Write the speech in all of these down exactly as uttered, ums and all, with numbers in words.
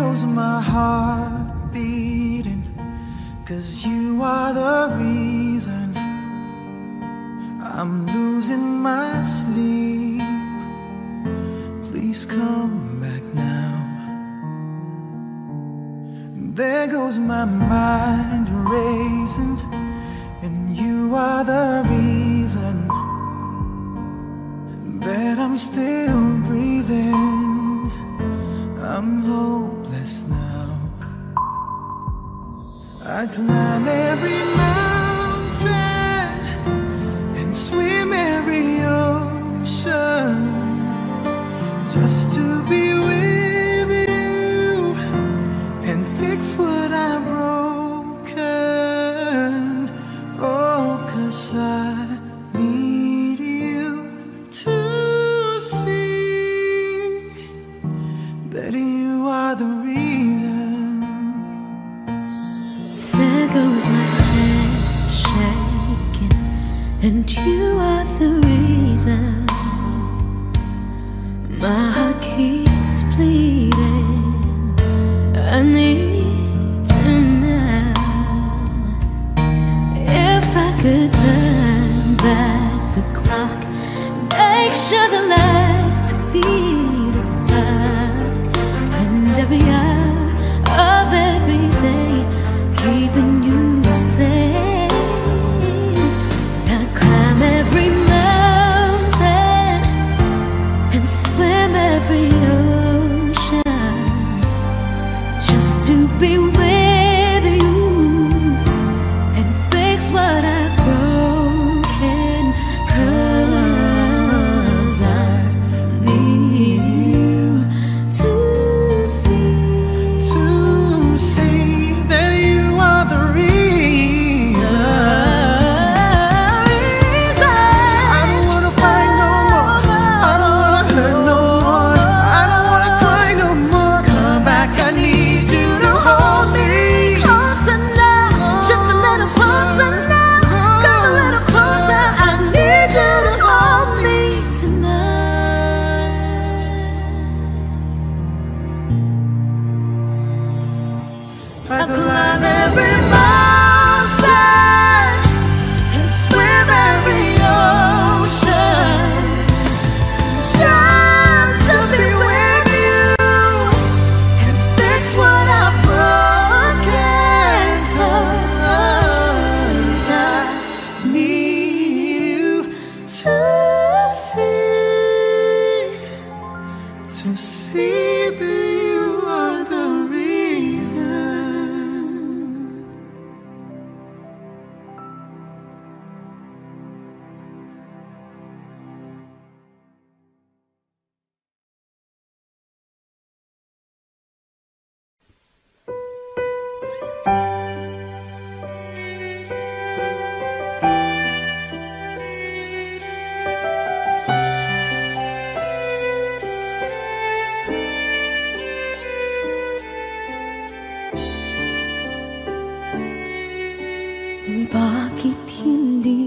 goes my heart beating, 'cause you are the reason I'm losing my sleep. Please come back now. There goes my mind racing, and you are the reason that I'm still breathing. I'm hopeless now. I climb every mountain and swim every ocean, just to be with you and fix what I've broken. Oh, 'cause I need you to see that you are the reason. There goes my head shaking, and you are the reason. My heart keeps bleeding. I need you now. If I could turn back the clock, make sure the light to feed the dark, spend every hour of every day keeping you safe. I climb every mountain and swim every ocean, just to be with you and fix what I've broken, 'cause I need you to see, to see that you are the reason. I don't wanna fight no more, I don't wanna hurt no more. I climb every mountain and swim every ocean, just to be with you and fix what I've broken, 'cause I need you to see, to see that you are the Bakit hindi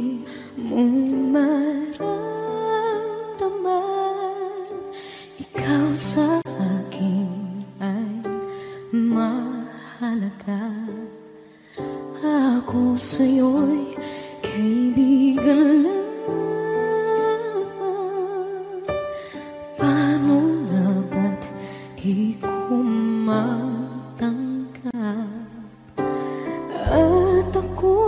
mo maramdaman, ikaw sa akin ay mahalaga. Ako sa'yo'y kaibigan lamang. Paano na ba't di ko matanggap? At ako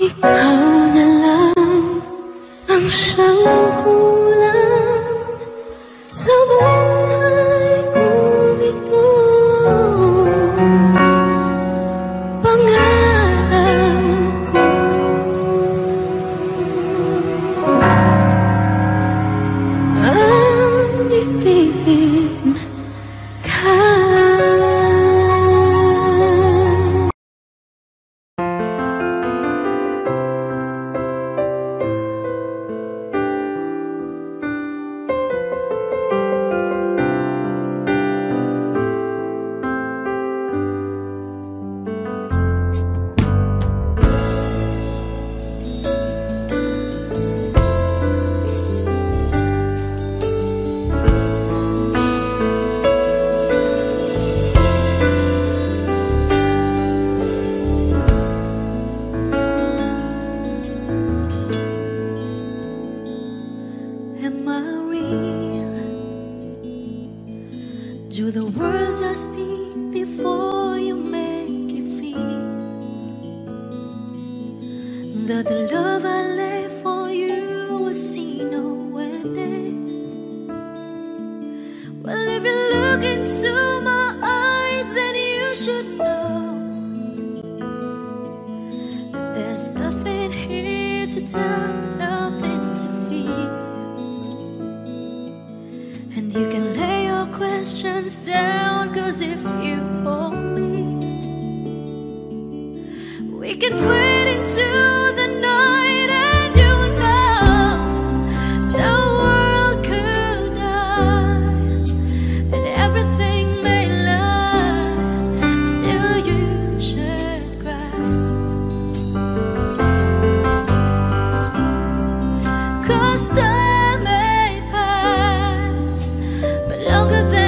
Ikaw na lang ang siyang kulang sa buhay ko nito. Pangako ang ititin ka. Do the words I speak before you make you feel that the love I left for you was seen nowhere there? Well, if you look into my eyes, then you should know that there's nothing here to tell, nothing to fear. And you can let questions down, cause if you hold me, we can fade into the night. And you know the world could die, and everything may lie, still you should cry. Cause time may pass, but longer than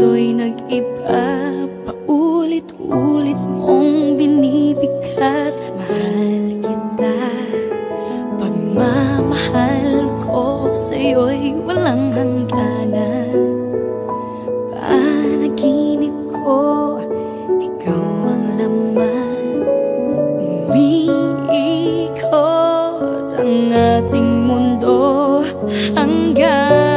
mundo'y nag-iba, paulit-ulit mong binibigkas. Mahal kita, pagmamahal ko sa'yo'y walang hangganan. Panaginip ko, ikaw ang laman. Umiikot ang ating mundo hanggang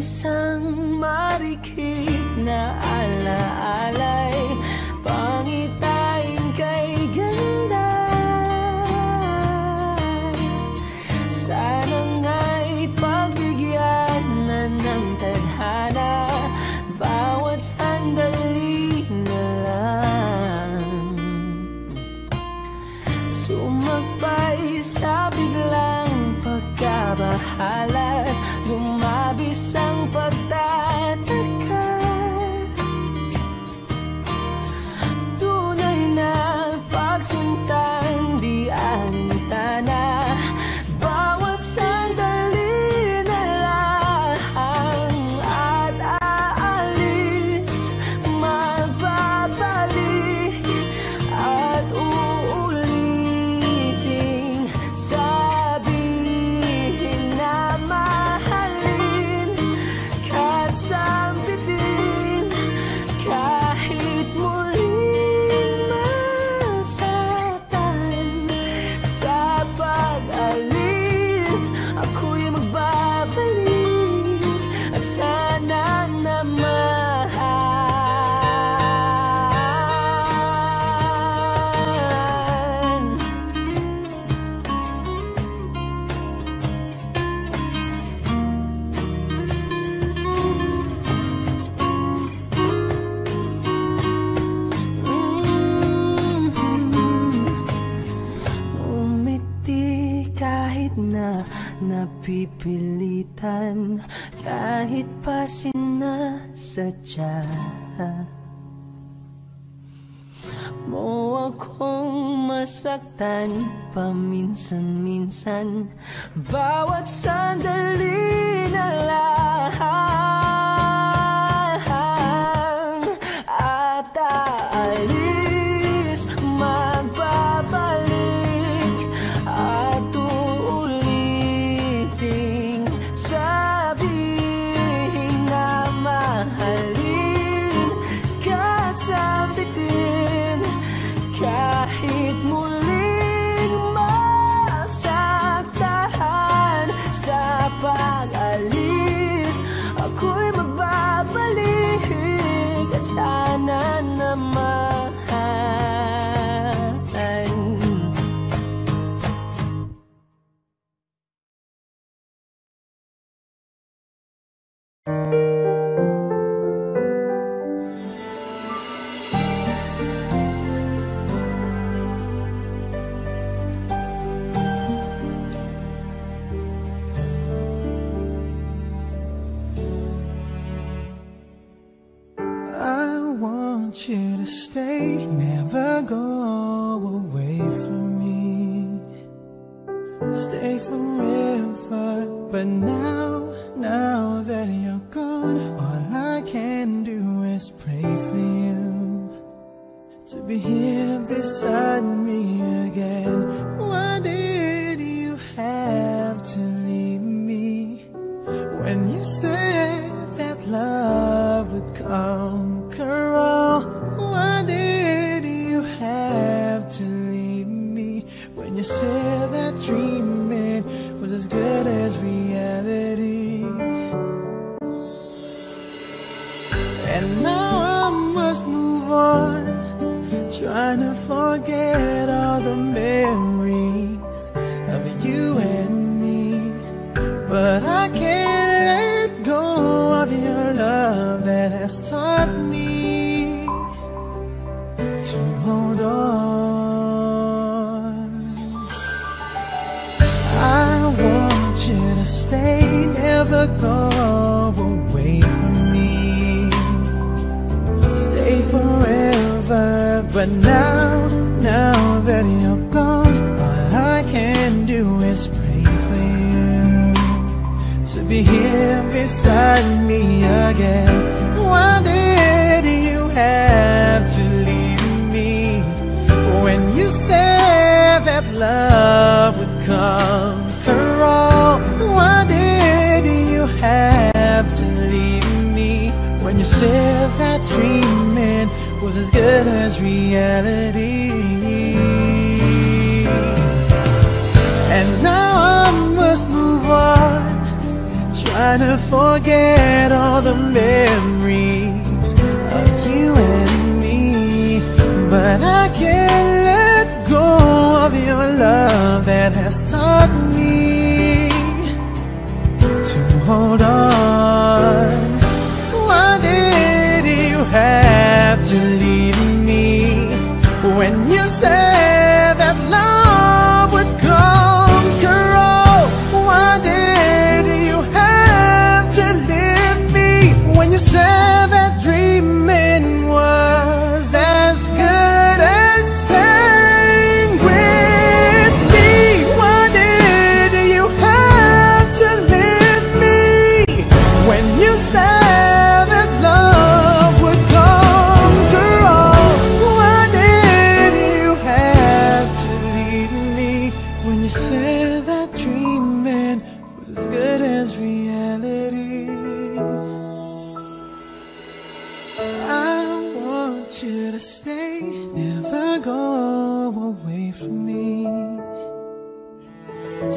isang marikit na ala-alay, pangitain kay ganda. Sana nga'y pagbigyan na ng tadhana, bawat sandali na lang. Sumagpay sa biglang pagkabahala, lumabis ang pagtataka. Tunay na pagsintang di alintana, bawat sandali na lang. At aalis, magbabalik, at uuliting sabihin na sampitin kahit muling masaktan. Sa pag-alis, ako'y magbabalik, at sana naman umiti kahit na napipilitan, kahit pa sinasadya mo akong masaktan paminsan-minsan, bawat sandali na lang. At aalis, magbabalik, at uuliting sabihin na mahalin, kahit sampitin, kahit muling masaktan. Sa pag-alis, ako'y magbabalik, at sana naman. I want you to stay, never go away from me. Stay forever, but now, now that you're gone, all I can do is pray for you to be here beside me again. Why did you have to leave me when you said that love would conquer all? Why did you have to leave me when you said that dreaming was as good as reality? And now I must move on, trying to forget all the memories of you and me. But I can't let go of your love that has taught me to hold on. I want you to stay, never go away from me. Stay forever, but now, now that you're gone, all I can do is pray for you to be here beside me again. Why did you have to leave me when you said that love would conquer all? Why did you have to leave me when you said that dreaming was as good as reality? And now I must move on, trying to forget all the memories of you and me, but I can't let go of your love that has taught me to hold on. Why did you have to leave me when you said that love would go? Said that dreaming was as good as staying with me. Why did you have to leave me when you said that love would conquer all? Why did you have to leave me when you said that dreaming was as good as reality? Should I stay, never go away from me?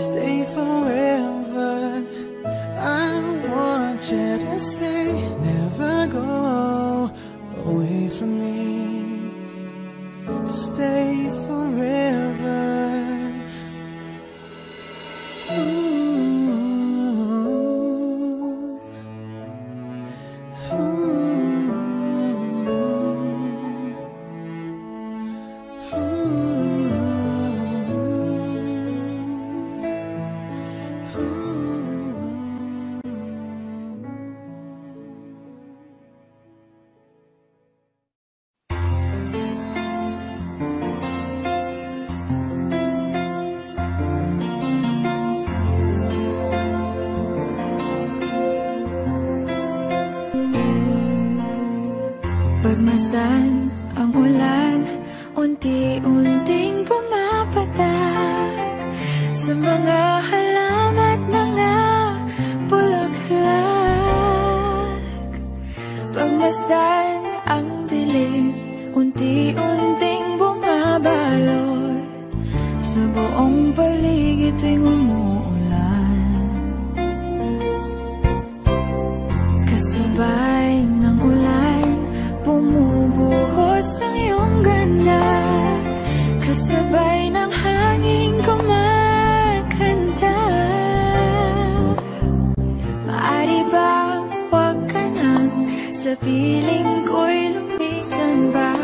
Stay forever. I want you to stay, never go away from me. Stay forever. Pagmasdan ang ulan, unti-unting pumapatak sa mga halam at mga bulaklak. Pagmasdan ang dilim, unti-unting bumabalot sa buong paligid tuwing umuulan. Kasabay ng ulan, bumubuhos ang iyong ganda, kasabay ng hangin kumakanta. Maari ba wag ka nang sa piling ko'y lumisan ba,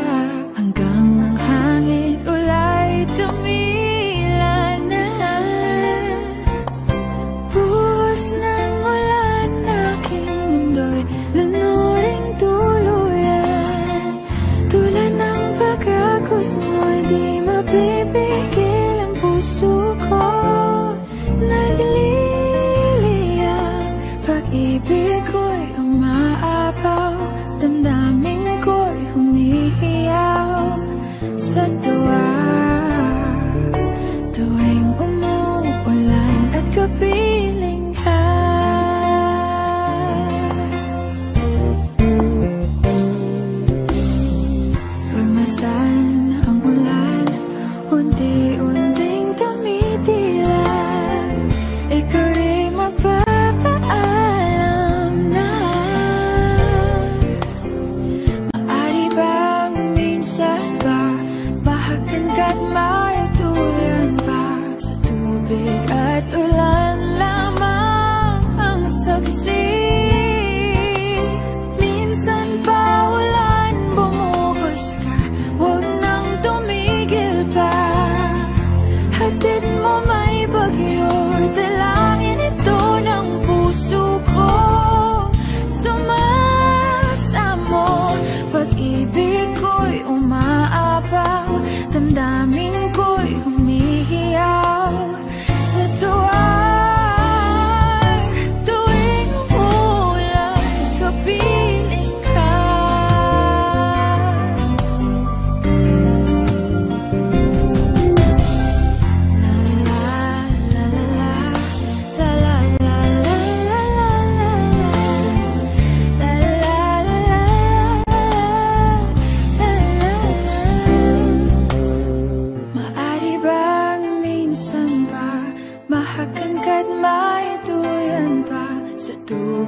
hanggang ang hangin ulay tumila na. Buhos ng ulan, aking mundo'y lunuring tuloy. Pagkakos mo'y di mapipigil ang puso ko, nagliliya. Pag-ibig ko'y umaapaw, damdamin ko'y humihiyaw sa tuwa. Tuwing umuulan at kapiling ka,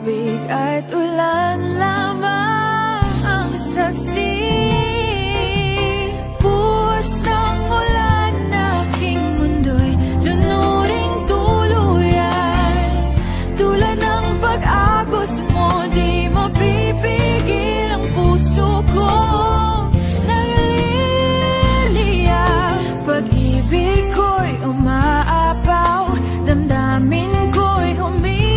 Pag-ibig at ulan lamang ang saksi. Buhos ng ulan na aking mundo'y nunuring tuluyan. Tulad ng pag-agos mo, di mapipigil ang puso ko. Nagliliya, pag-ibig ko'y umaapaw, damdamin ko'y humihiya.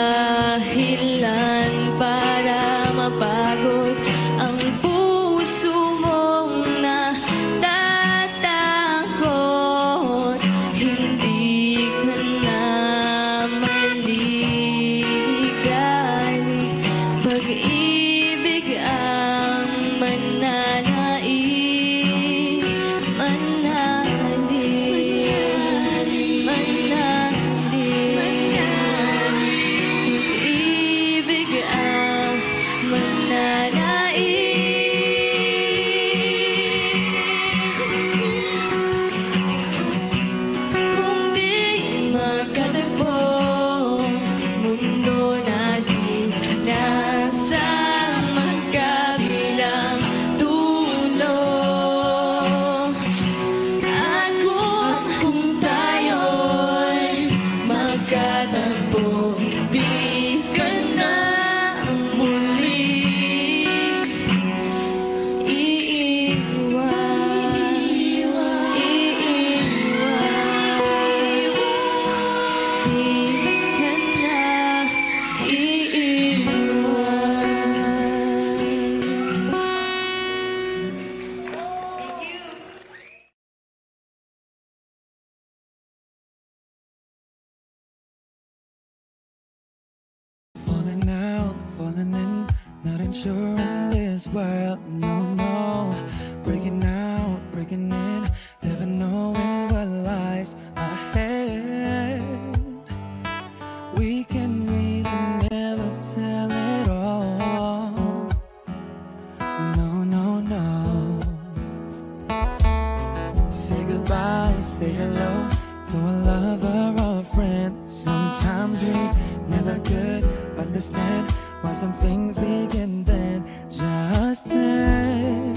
Dahilan para mapagod ang buhay. falling in, not ensuring this world, no, no. Breaking out, breaking in, never knowing what lies ahead. We can read and never tell it all, no, no, no. Say goodbye, say hello to a lover or a friend. Sometimes we never could understand why some things begin then, just then.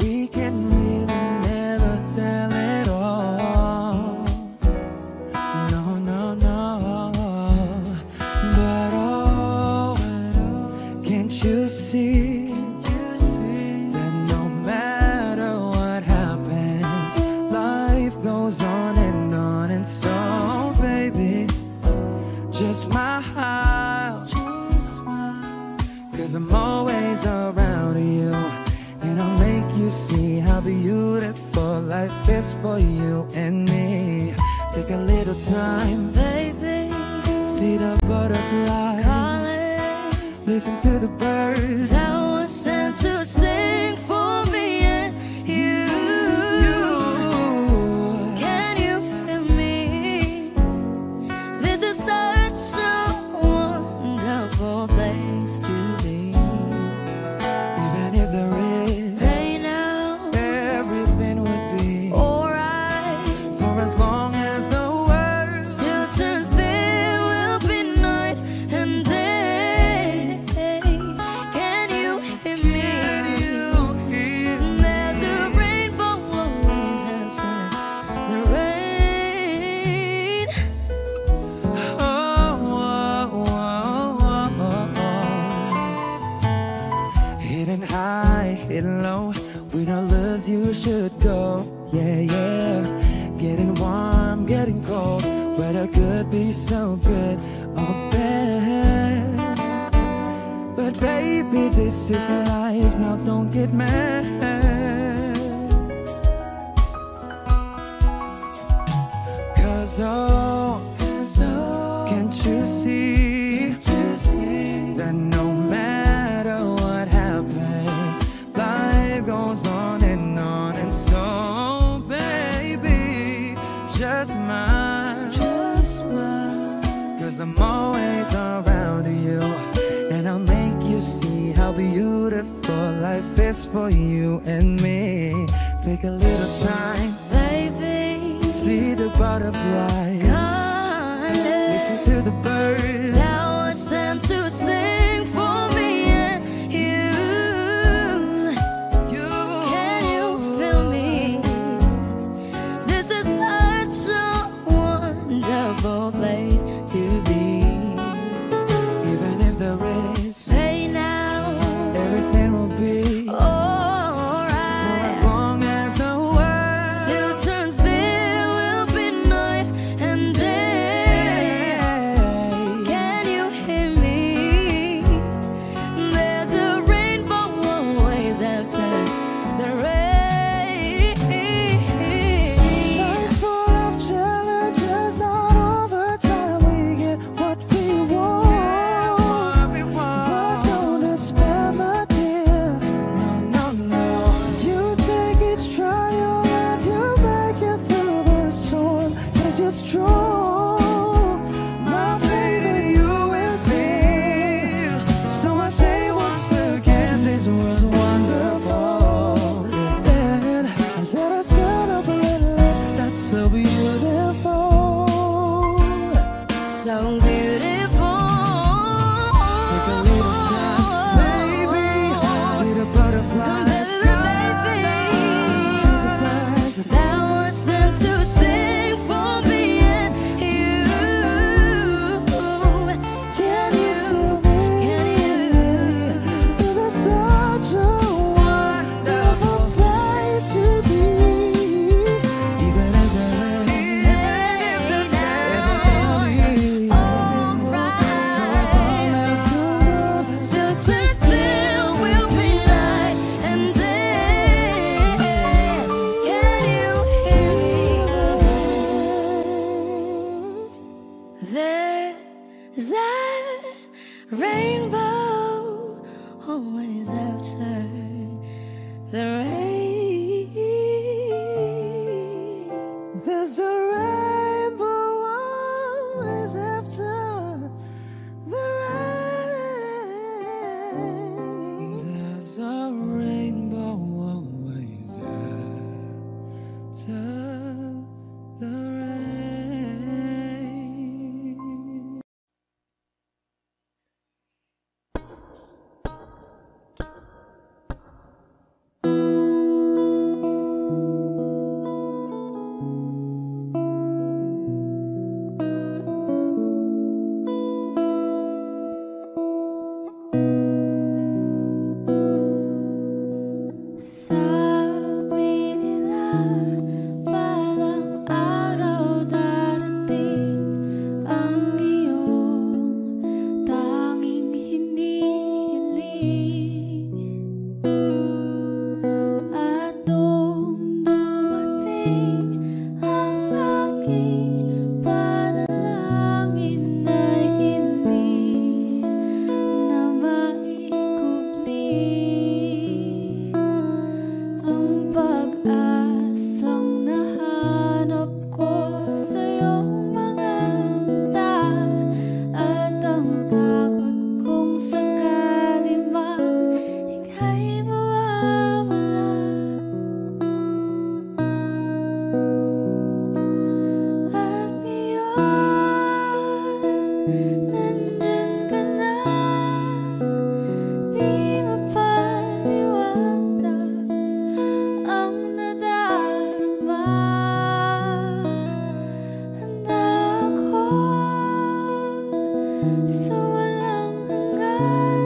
We can really never tell it all, no, no, no. But oh, but oh, can't you see, can't you see that no matter what happens, life goes on and on? And so baby, just my heart, I'm always around you, and I'll make you see how beautiful life is for you and me. Take a little time, baby, see the butterflies calling, listen to the birds that were sent to sing for me and you. you. Can you feel me? This is such a wonderful place to. You should go, yeah, yeah. Getting warm, getting cold, weather could be so good or bad. But baby, this is life, now don't get mad. Cause oh, cause oh, can't you see, can't you see that no matter what happens, life goes on. I'm always around you, and I'll make you see how beautiful life is for you and me. Take a little time, baby, see the butterflies, God, listen to the birds that were sent to sing for me and you. you. Can you feel me? This is such a wonderful place to be. Even if there is pain now, everything will be alright. For as long as the world still turns, there will be night and day. Yeah. rainbow always after the rain. There's a rainbow always after the rain. There's a rainbow always after the rain. So so walang hanggan.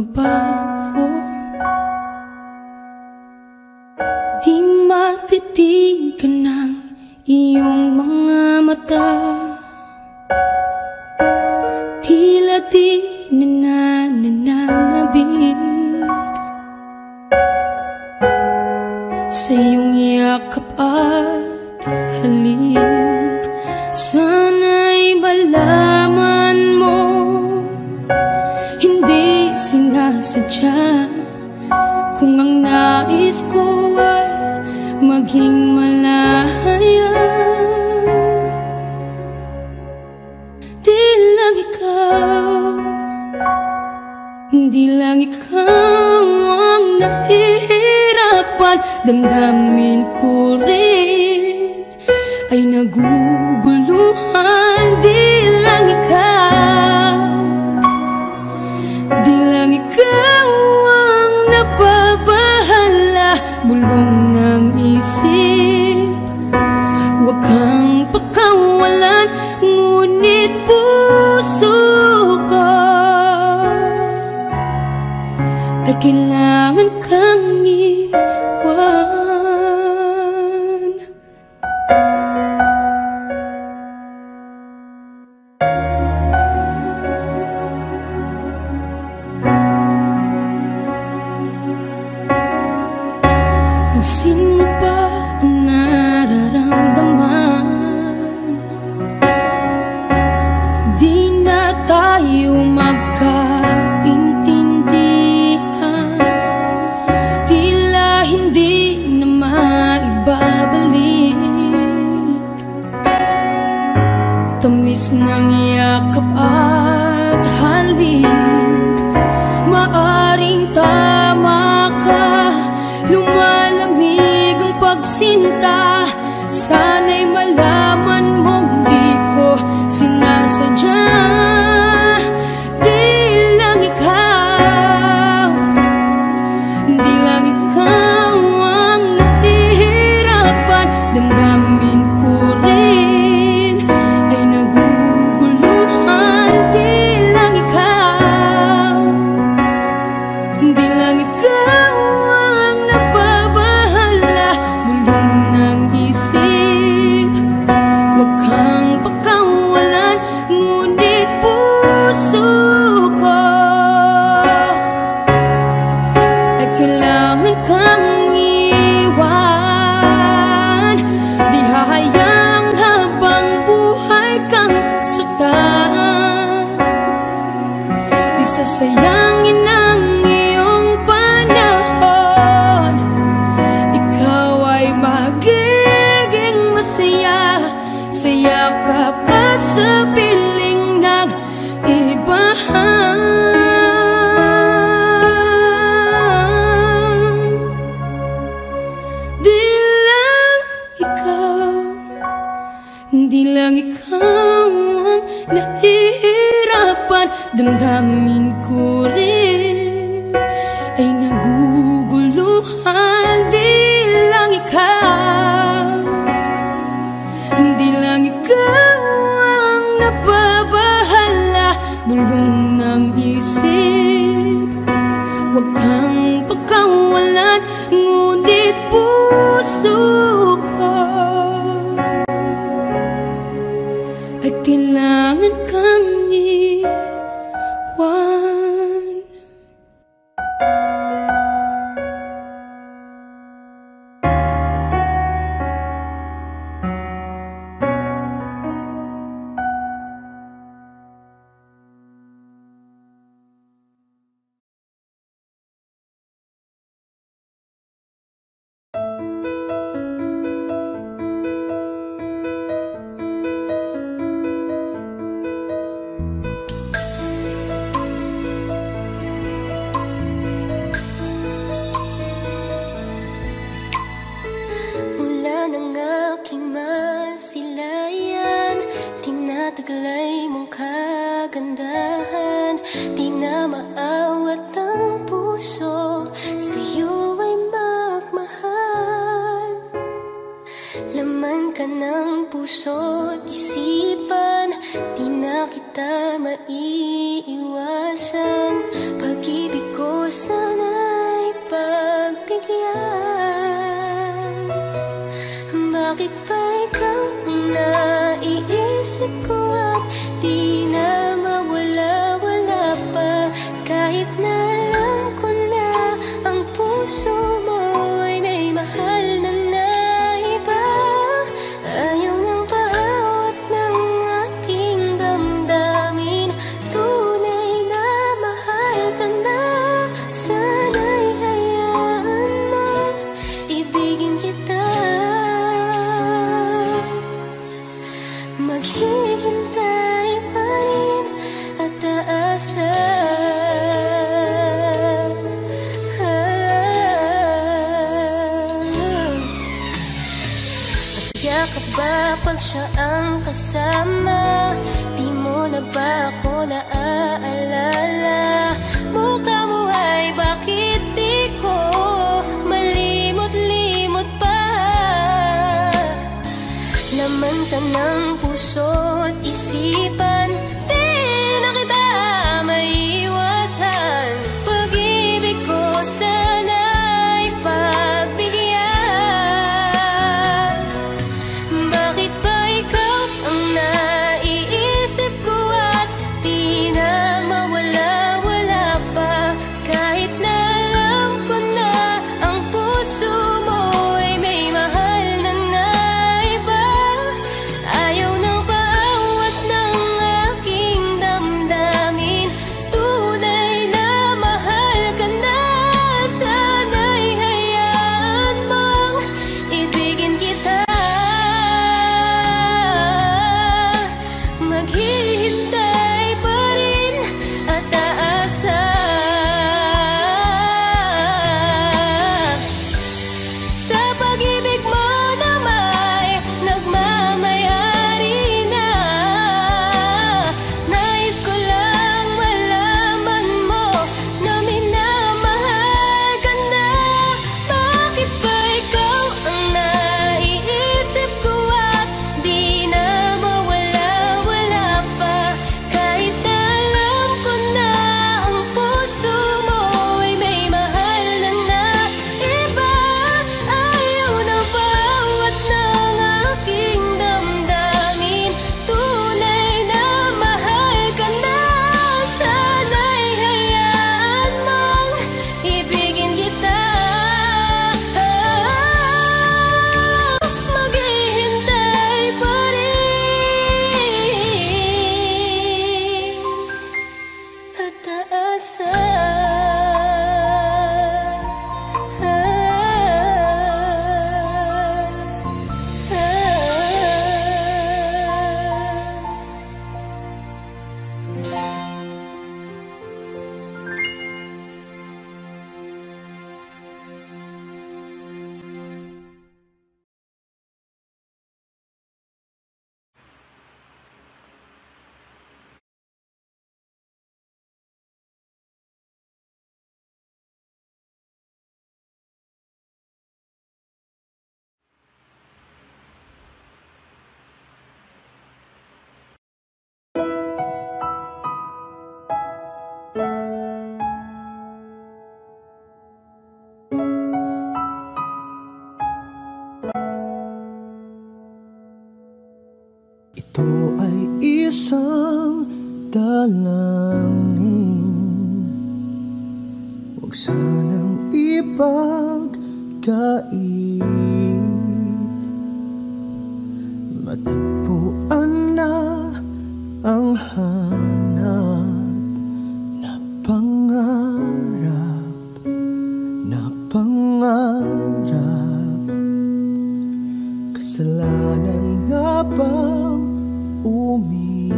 magbago. Di matitigan ng iyong mga mata, tila di na nananabig sa iyong yakap at halik. Sana'y malaman mo, hindi sinasadya. Kung ang nais ko ay maging malaya, di lang ikaw, di lang ikaw ang nahihirapan. Damdamin ko rin ay naguguluhan. Di lang ikaw, di lang ikaw ang nababahala. Bulong ng isip, huwag kang pakawalan. Ngunit puso ko ay kailangan kang iwan. Pansin mo ba ang nararamdaman? Di na tayo magkaintindihan, tila hindi na maibabalik tamis ng yakap at halik. Maaring tama ka, lumalamig ang pagsinta. Sana'y malaman mong di ko sinasadya. Di lang ikaw, di lang ikaw ang nahihirapan. Damdamin ko rin ay naguguluhan. Di lang ikaw, di lang ikaw ang napabahala. Bulong ng isip, huwag kang pagkawalan. Ngunit puso ko ay kailangan kang iwan. Di hahayaang habang buhay kang saktan, di sasayangin ang iyong panahon. Ikaw ay magiging masaya sa yakap at sa piling ng iba. Di lang ikaw ang nahihirapan. Damdamin ko rin ay naguguluhan. Di lang ikaw, di lang ikaw ang nababahala. Bulong ng isip, huwag kang pagkawalan. Ngunit puso ko ay kailangan kang iwan. Di na kita maiiwasan, pag-ibig ko Ito ay isang dalangin, huwag sanang ipagkait. Matagpuan na ang hanap na pangarap, na pangarap. Kasalanan nga ba umibig?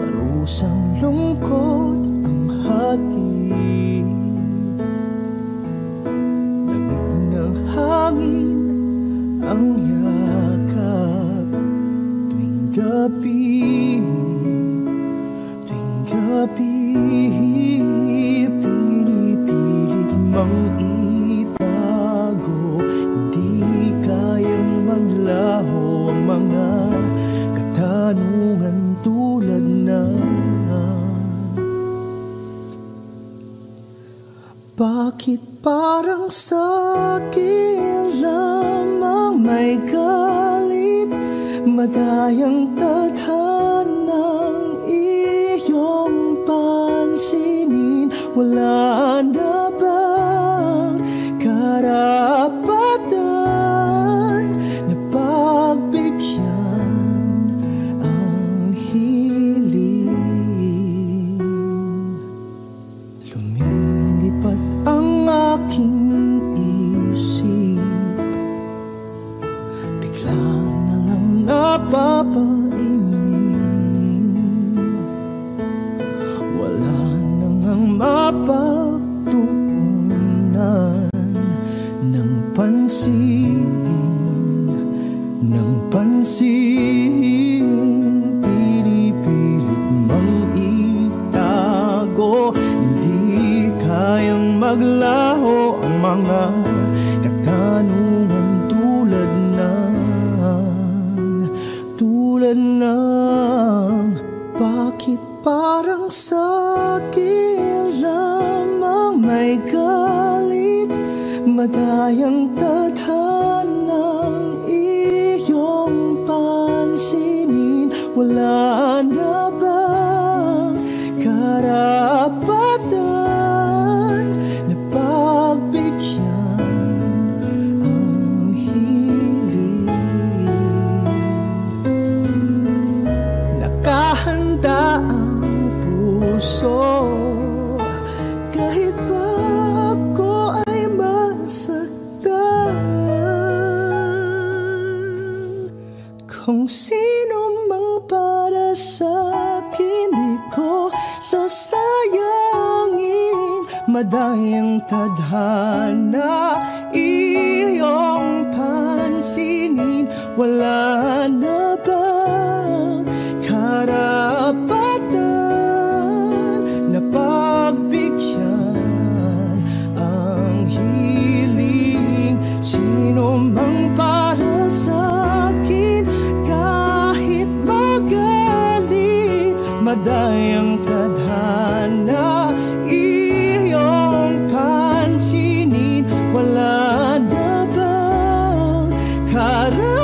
Parusang lungkot ang hati. Bakit parang sa'kin lamang may galit, madayang tadhana ng iyong pansinin? Wala na bang karapatan na pagbigyan ang hiling? Lumilipat ang aking isip, bigla na lang napapailin. Wala namang mapagtuunan ng pansin, ng pansin. Pinipilit mang itago, hindi kayang maglaho ang mga katanungan tulad ng tulad ng bakit parang sa'kin lamang may galit, madayang tadhana ng iyong pansinin? Wala na bang karapatan na pagbigyan ang hiling? Nakahanda ang puso, kahit pa ako ay masaktan. Kung sino mang para sa'kin, di ko sasayangin. Madayang tadhana iyong pansinin. Wala na bang karapatan na pagbigyan ang hiling? Sino mang para sa'kin, kahit magalit, madayang tadhana iyong pansinin. Wala na bang karapatan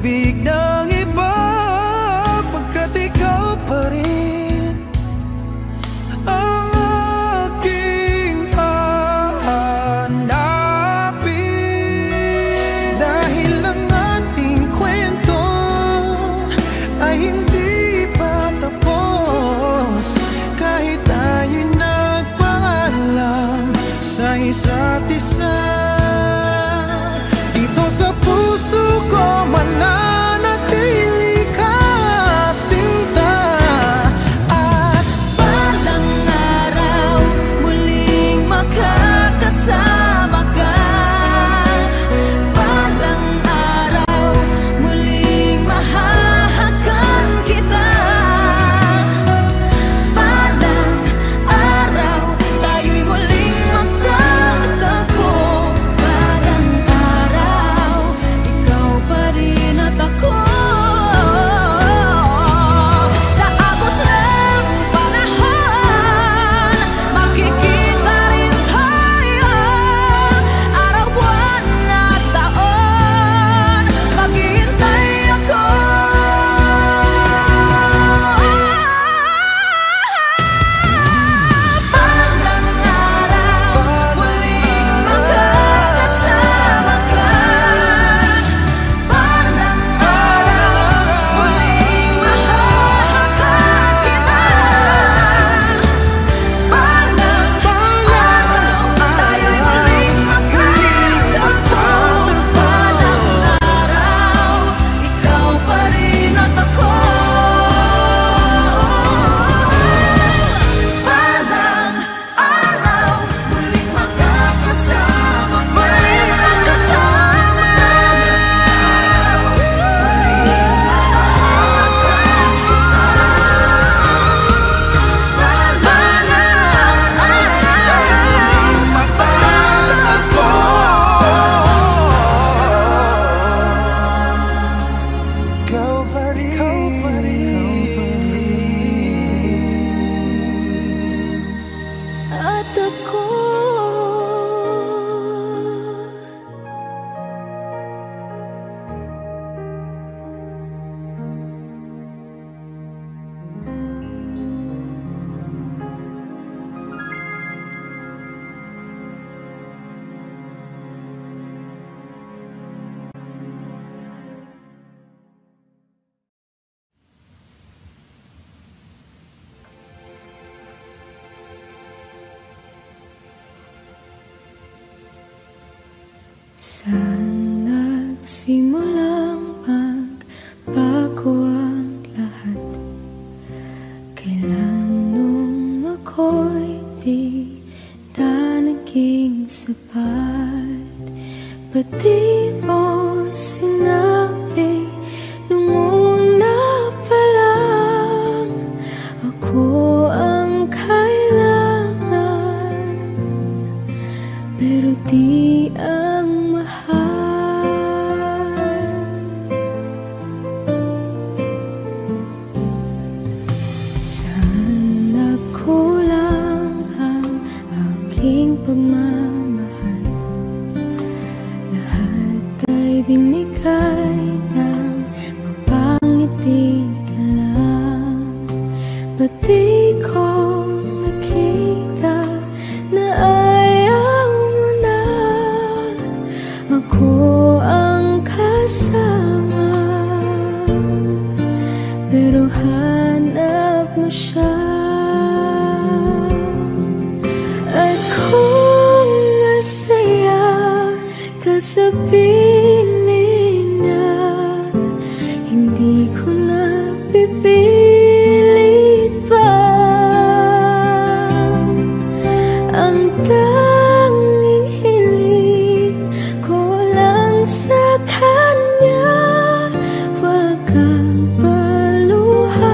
pag-ibig ng iba. Pagkat ikaw pa rin ang aking hanapin. Dahil ang ating kwento ay hindi pa tapos, kahit tayo'y nagpaalam sa isa't isa. Saan nagsimulang pagbago ang lahat? Kailan nung ako'y di na naging sapat? Ba't di mo sinabi nung una pa lang ako ang kailangan? Pero di ang pagmamahal. Lahat ay binigay ng mapangiti ka lang. Ba't di ko nakita na ayaw mo na? Ako ang kasama, pero hanap mo siya. Sa piling na hindi ko napipilit pa, ang tanging hiling ko lang sa kanya, huwag kang paluhain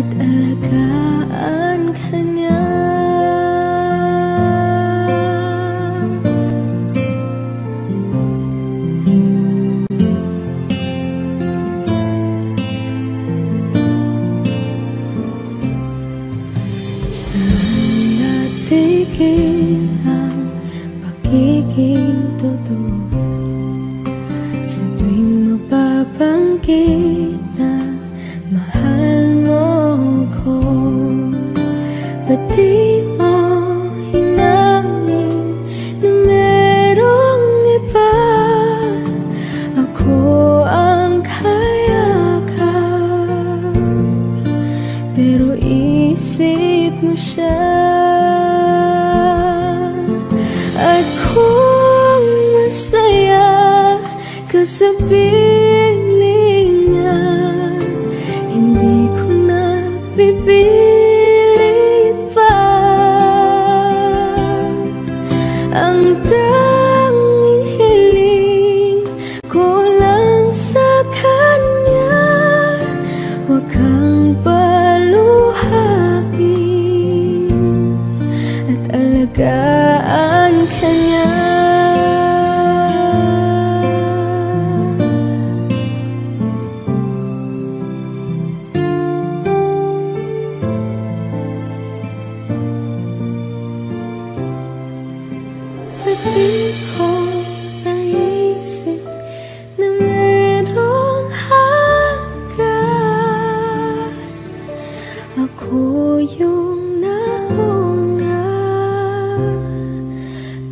at alagaan ka niya. Ang pagiging totoo Sa tuwing mapabanggit na mahal mo ko, ba't di mo inamin na merong iba? Ako ang kaya ka, pero isip mo siya. At kung masaya ka sa piling niya, hindi ko na pipilit pa. Ang tanging hiling ko lang sa kanya, huwag kang paluhain at alagaan kanya. Ba't di ko naisip na merong hanggan? Ako yung nauna,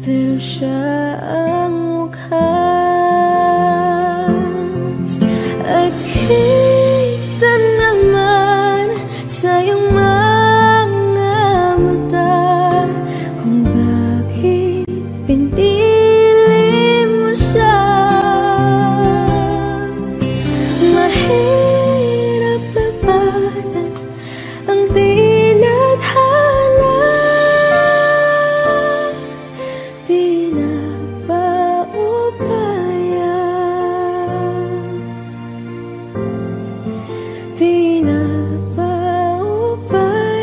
pero siya ang wakas. At kita naman sa iyong mga mata kung bakit pinili mo siya. Mahirap labanan ang tinadhana, pinapa-upaya, pinapa-upaya, kung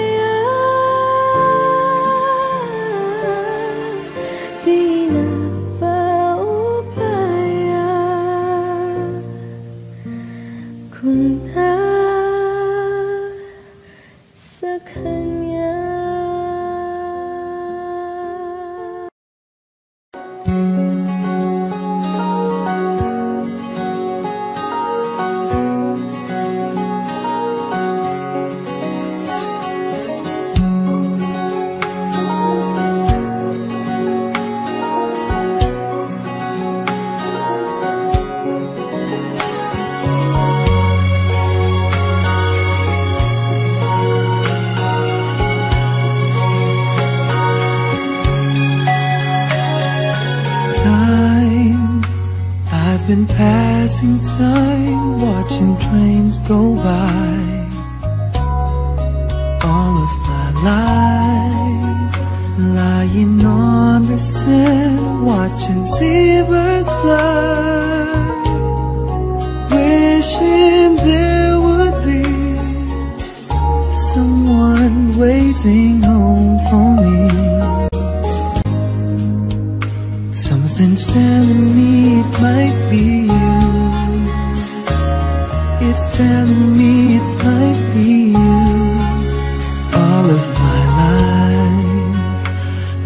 nasa kanya. Been passing time, watching trains go by. All of my life, lying on the sand, watching seabirds fly, wishing there would be someone waiting home for me. Something's telling me it might be you. It's telling me it might be you. All of my life,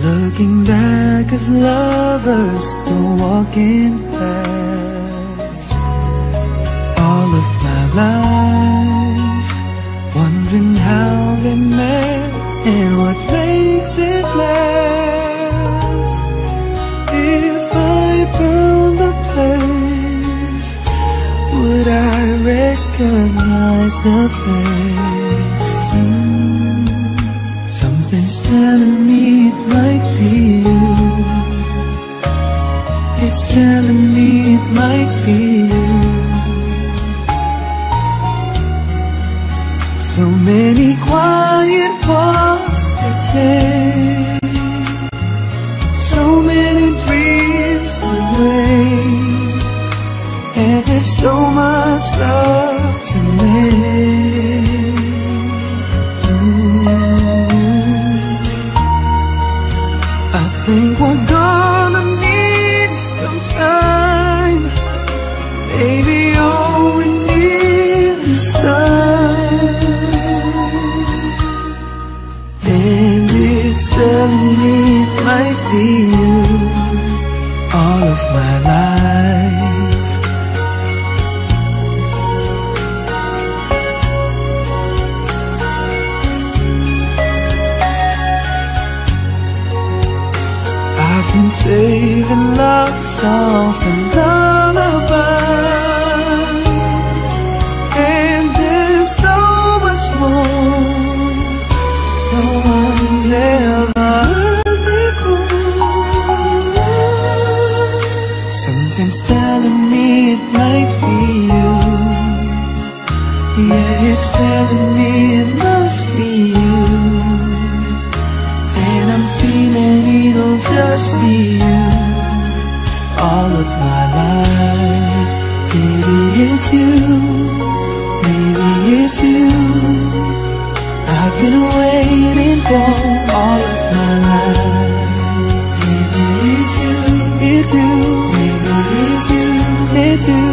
looking back as lovers go walking past. All of my life, wondering how they met and what makes it last. If I burn place, would I recognize the face? Mm. Something's telling me it might be you. It's telling me it might be you. So many quiet walks to take, so many dreams to wake. And there's so much love to make. Ooh. I think we're gonna need some time. Maybe all we need is time. And it's telling me it might be you. All of my life, saving love songs and lullabies, and there's so much more no one's ever heard before. Something's telling me it might be you. Yeah, it's telling me it must be you. It'll just be you all of my life. Maybe it's you, maybe it's you. I've been waiting for all of my life. Maybe it's you, it's you. Maybe it's you, it's you.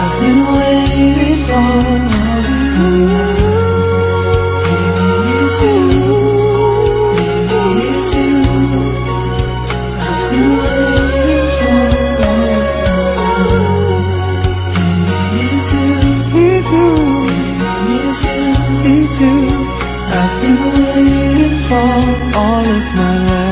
I've been waiting for all of my life. Maybe it's you. I've been waiting for all of my life.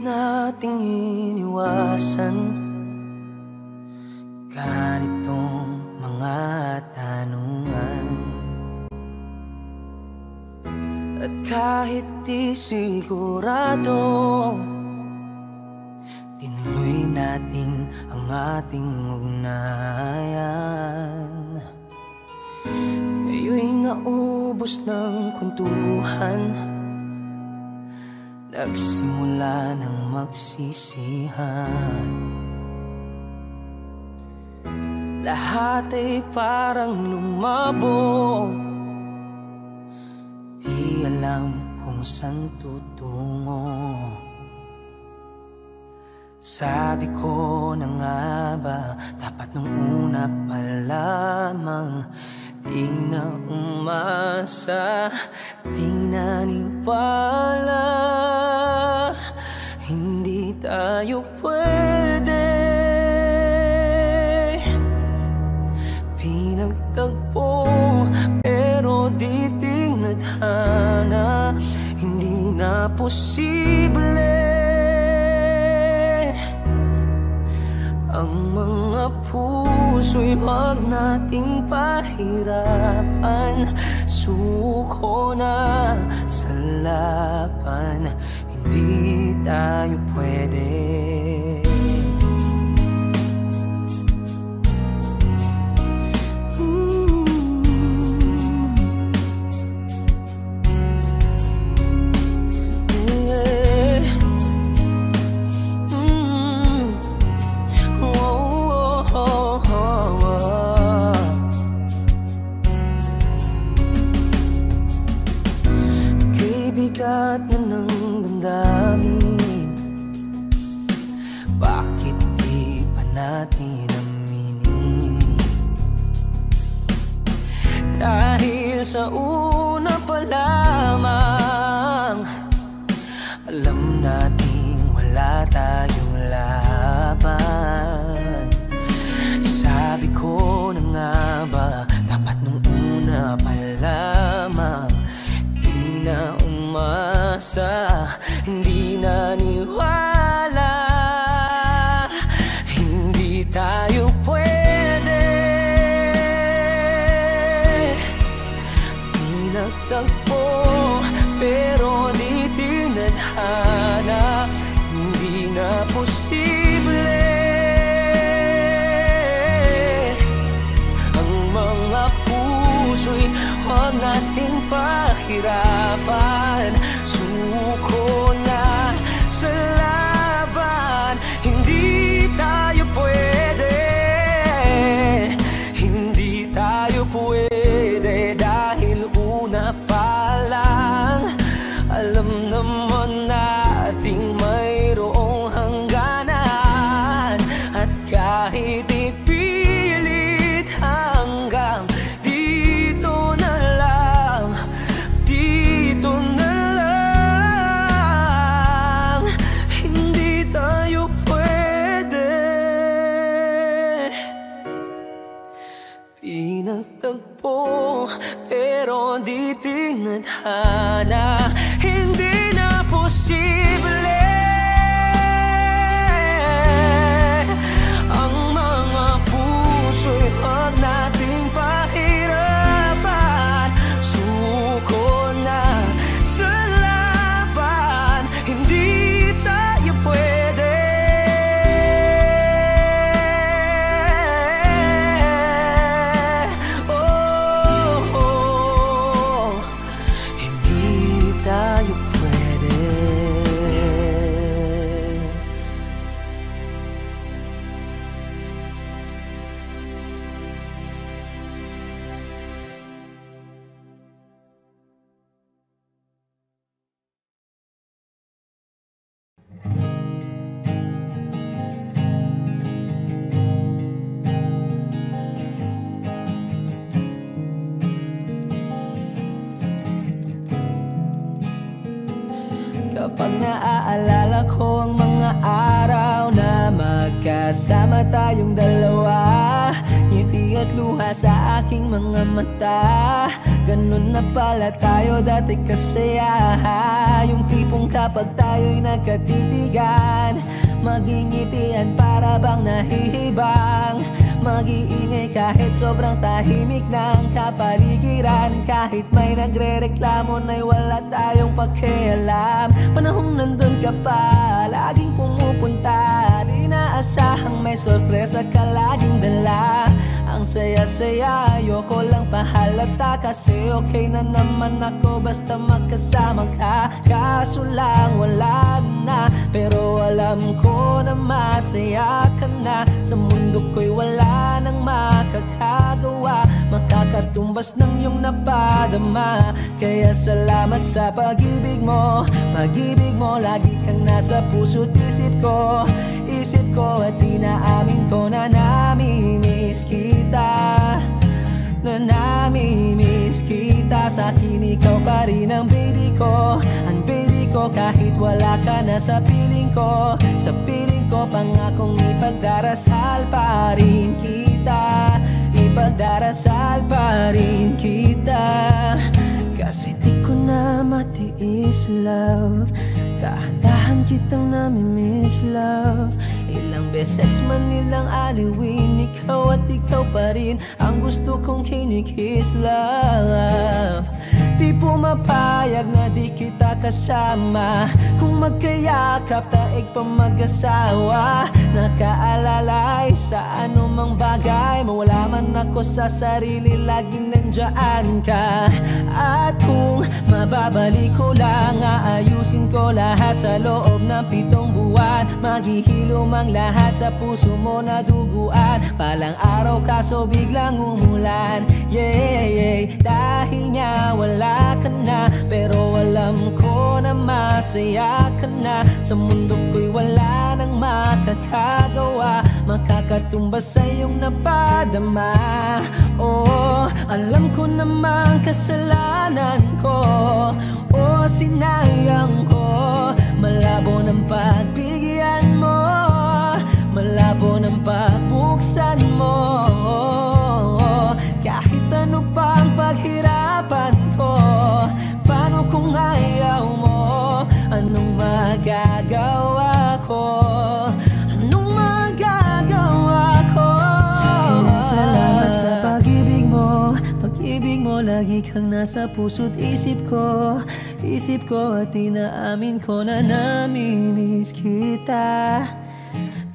Nating iniwasan ganitong mga tanungan, at kahit di sigurado tinuloy natin ang ating ugnayan. Ngayo'y naubos ng kwentuhan, nagsimula ng magsisihan. Lahat ay parang lumabo, di alam kung saan tutungo. Sabi ko na nga ba, dapat nung una pa lamang di na umasa, di naniwala. Hindi tayo pwede, pinagtagpo pero di tinadhana. Hindi na posible ang mga puso'y huwag nating pahirapan. Suko na sa laban, hindi tayo pwede. Bigat na ng damdamin, bakit di pa natin aminin? Dahil sa una pa lamang alam natin wala tayong laban. Sabi ko na nga ba, dapat nung una pa lamang di na umasa, hindi naniwala. Hindi tayo pwede, pinagtagpo pero di tinadhana. Hindi na posible ang mga puso'y huwag nating pahirapan. naman nating mayroong hangganan. At kahit ipilit hanggang dito na lang, dito na lang, hindi tayo pwede. Pinagtagpo pero di tinadhana, hindi na posible. Ang mga puso'y huwag nating pahirapan, suko na sa laban, hindi tayo pwede. Kapag naaalala ko ang mga araw na magkasama tayong dalawa, ngiti at luha sa aking mga mata. Ganun na pala tayo dati kasaya, yung tipong kapag tayo'y nagkatitigan, magingitian para bang nahihibang, mag-iingay kahit sobrang tahimik ng kapaligiran. Kahit may nagre-reklamo na'y wala tayong pakialam. Panahong nandun ka pa, laging pumupunta, di naasahang may sorpresa ka laging dala. Ang saya-saya, ayoko lang pahalata, kasi okay na naman ako basta magkasama ka. Kaso lang wala na, pero alam ko na masaya ka na. Sa mundo ko'y wala nang makakagawa, makakatumbas ng iyong napadama. Kaya salamat sa pag-ibig mo, pag-ibig mo. Lagi kang nasa puso't isip ko, isip ko at inaamin ko na namimiss kita, na namimiss kita. Sa akin ikaw pa rin ang baby ko, ang baby ko. Kahit wala ka na sa piling ko, sa piling ko, pangakong ipagdarasal pa rin kita, ipagdarasal pa rin kita. Kasi di ko na matiis, love, dahan-dahan kitang namimiss, love. Ilang beses man nilang aliwin, ikaw at ikaw pa rin ang gusto kong kinikis, love. Di pumapayag na di kita kasama, kung magkayakap taig pa mag-asawa. Nakaalalay sa anumang bagay, mawala man ako sa sarili, laging nandiyan ka. At kung mababalik ko lang, aayusin ko lang lahat sa loob ng pitong buwan. Maghihilom ang lahat sa puso mo na duguan. Palang araw kaso biglang umulan, yeah, yeah. Dahil nga wala ka na, pero alam ko na masaya ka na. Sa mundo ko'y wala nang makakagawa, makakatumbas sa iyong napadama. Oh, alam ko naman kasalanan ko, oh, sinayang ko. Malabo ng pagbigyan mo, malabo ng pagbuksan mo. Kahit ano pa ang paghirapan ko, paano kung ayaw mo? Anong magagawa ko? Anong magagawa ko? Kaya salamat sa pag-ibig mo, pag-ibig mo. Lagi kang nasa puso't isip ko, isip ko at inaamin ko na namimiss kita,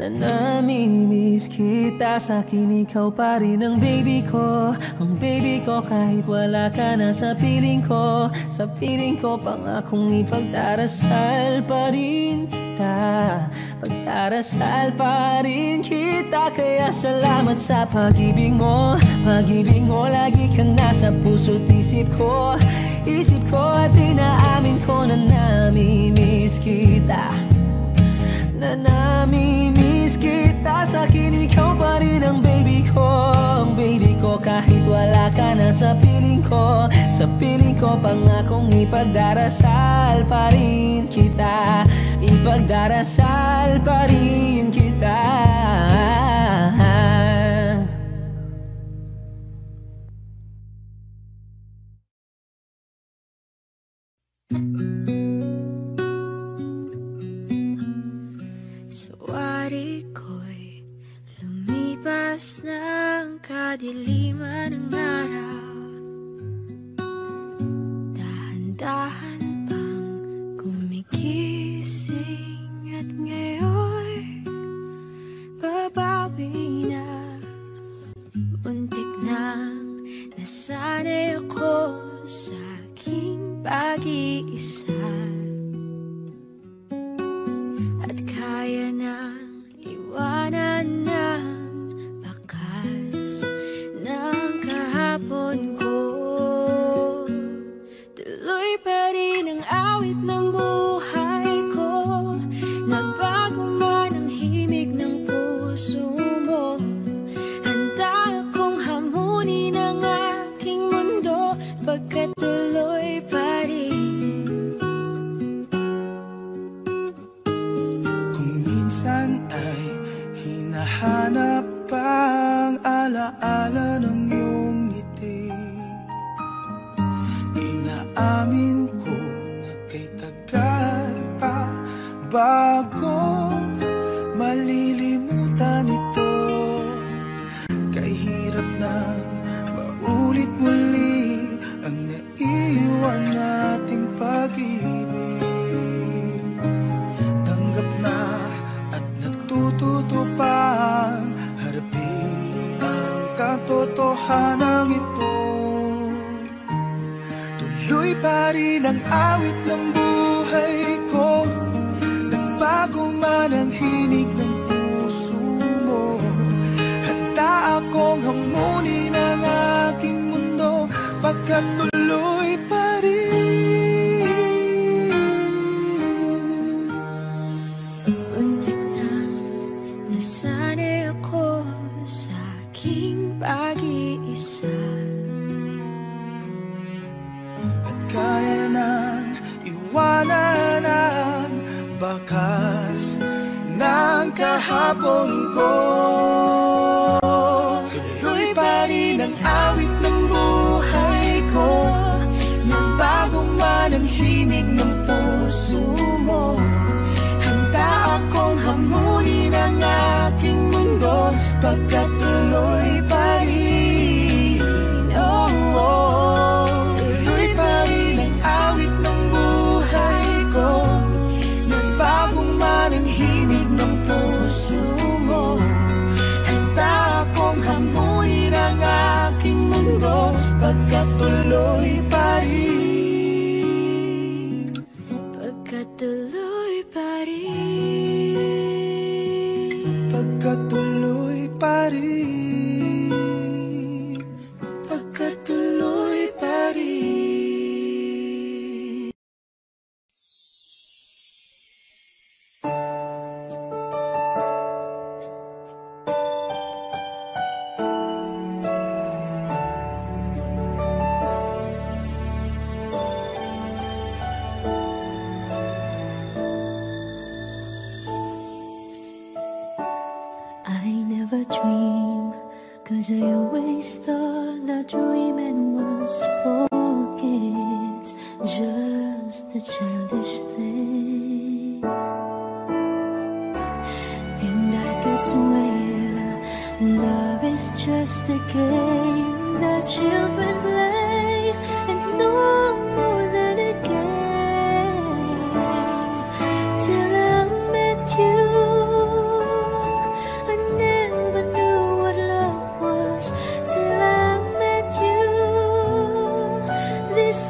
na namimiss kita. Sa akin ikaw pa rin ang baby ko, ang baby ko. Kahit wala ka na sa piling ko, sa piling ko, pangakong ipagdarasal pa rin. kita, pagdarasal pa rin kita. Kaya salamat sa pag-ibig mo, pag-ibig mo. Lagi kang nasa puso't isip ko, isip ko at inaamin ko na namimiss kita, na namimiss kita. Sa'kin ikaw pa rin ang baby ko, ang baby ko. Kahit wala ka na sa piling ko, sa piling ko. Pangakong ipagdarasal pa rin kita, ipagdarasal pa rin kita. Suwari ko'y lumipas ng kadiliman ng araw, dahan-dahan pang gumigising. At ngayon babawi na, muntik nang nasanay ako sa aking pag-iisa.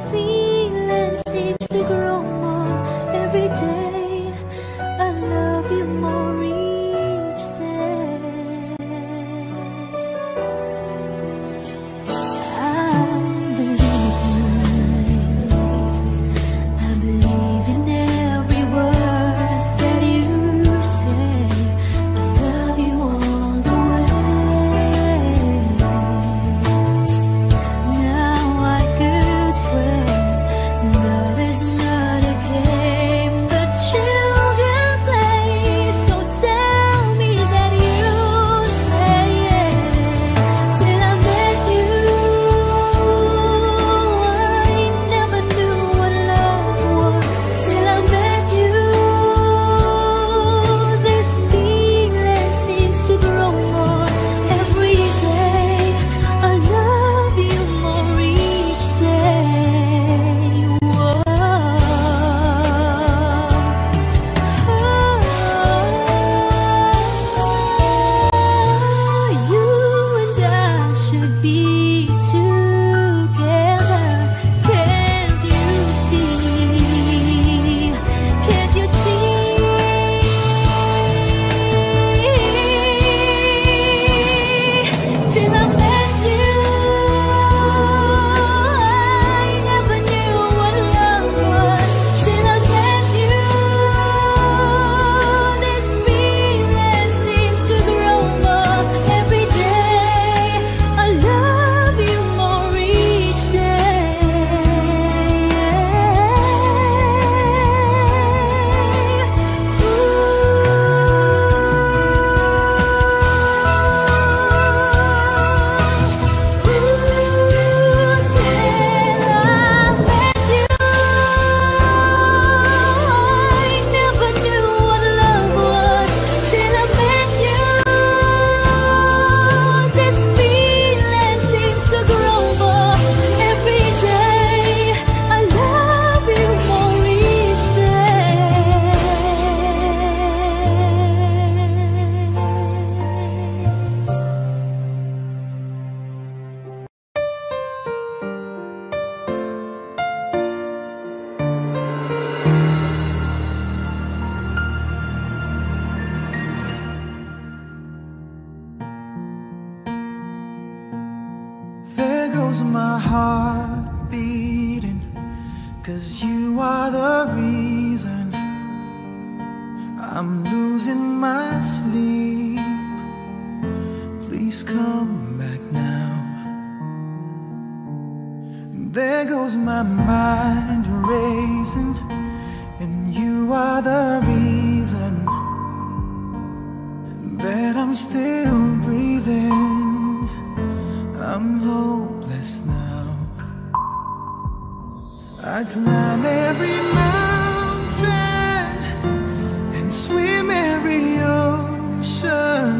Feeling seems to grow more every day. I 'Cause you are the reason I'm losing my sleep. Please come back now. There goes my mind racing, and you are the reason that I'm still breathing. I'm hopeless now. I'd climb every mountain and swim every ocean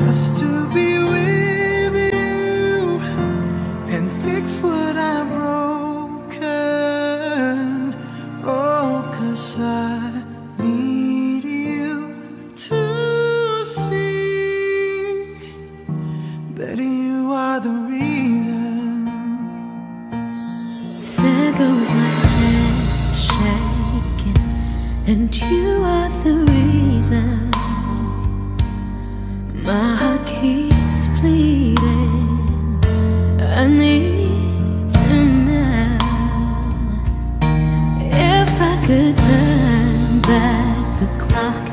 just to be with you and fix what I've broken. Oh, 'cause I need you to see that you are the reason. There goes my head shaking, and you are the reason. My heart keeps bleeding. I need you now. If I could turn back the clock,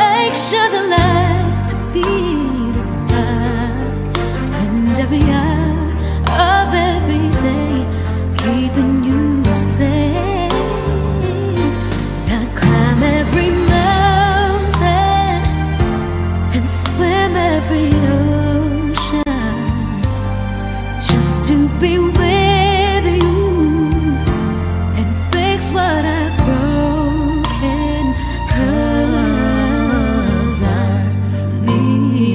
make sure the light to feed the dark, spend every hour of every day keeping you safe. I climb every mountain and swim every ocean just to be with you and fix what I've broken. 'Cause I need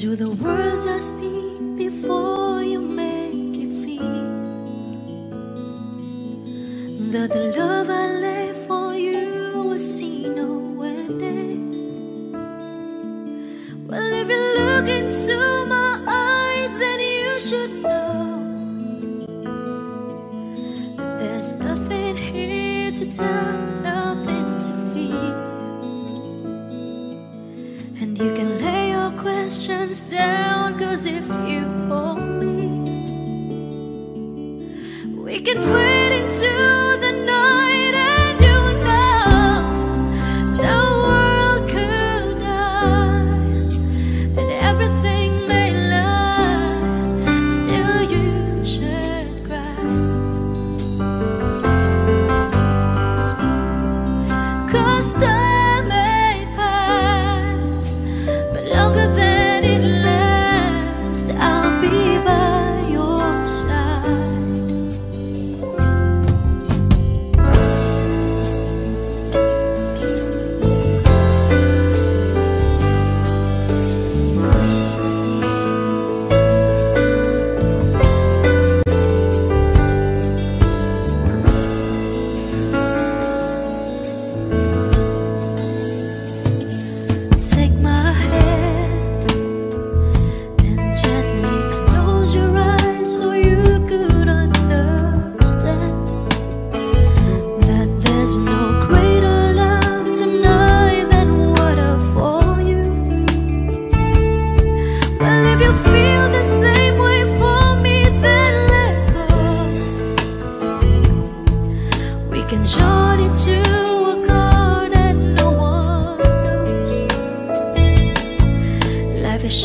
Do the words I speak before you make you feel that the love I left for you will see nowhere there? Well, if you look into my eyes, then you should know that there's nothing here to tell, nothing to fear. And you can let questions down, 'cause if you hold me, we can fade into the night. And you know the world could die and everything may lie, still you should cry. 'Cause time may pass, but longer than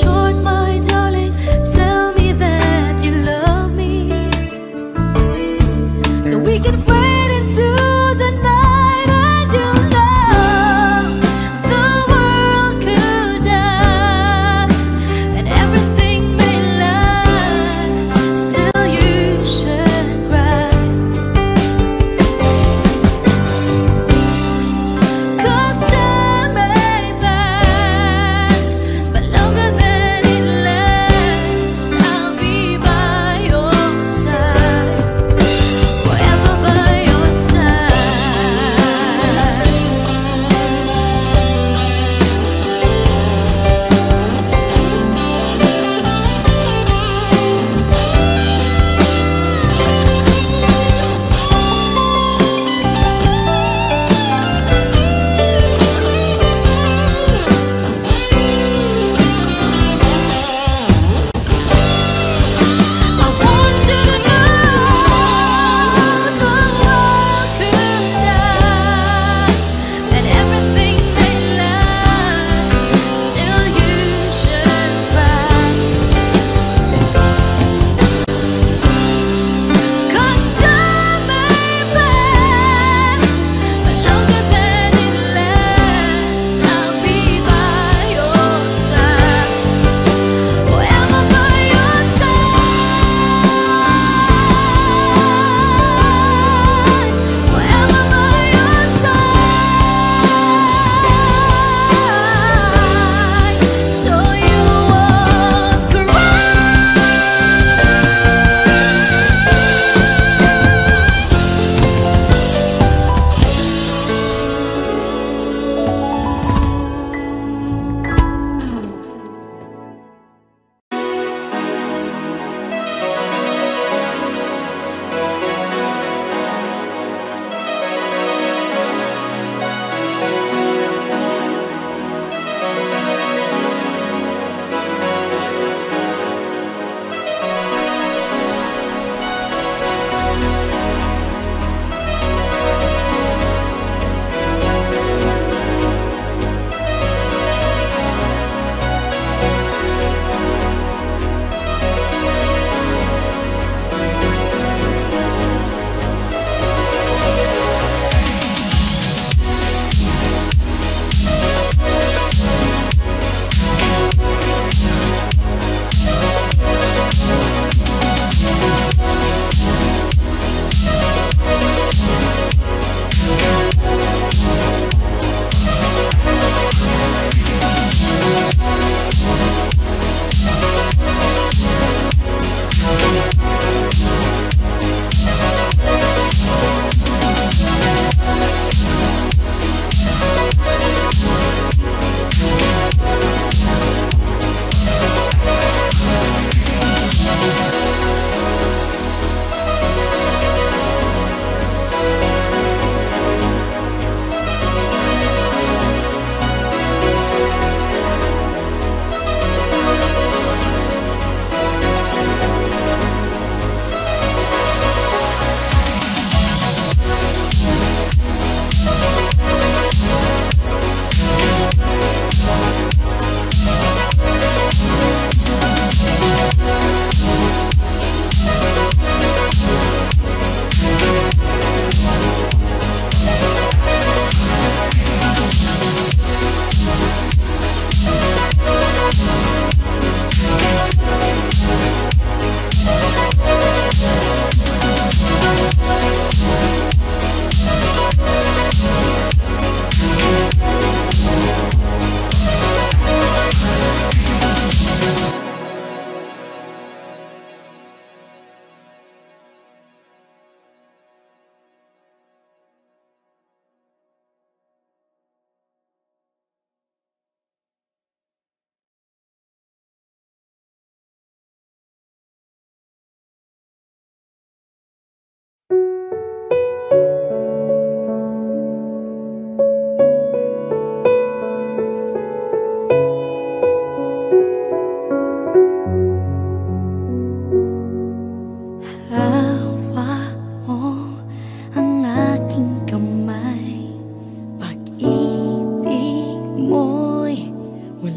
short, my darling, tell me that you love me, so we can fade into the night. And you know the world could die and everything may lie, still you should cry. 'Cause time may pass, but longer than it lasts.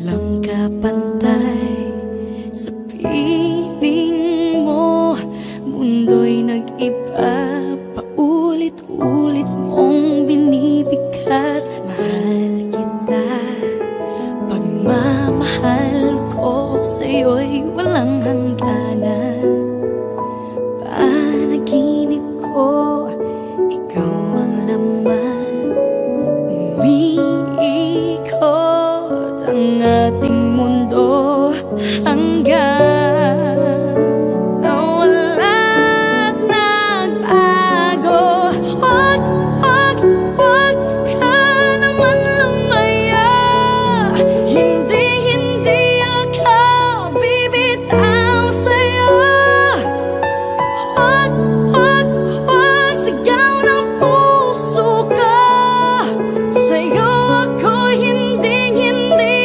Walang kapantay sa piling mo, mundo'y nag-iba, paulit-ulit mong binibigkas. Mahal kita, pagmamahal ko sa'yo'y walang hangganan. Panaginip ko, ikaw ang laman, umiikot ang ating mundo hanggang na walang nagbago. Huwag, huwag, huwag ka naman lumaya. Hindi, hindi ako bibitaw sa'yo. Huwag, huwag, huwag sigaw ng puso ko. Sa'yo ako hindi, hindi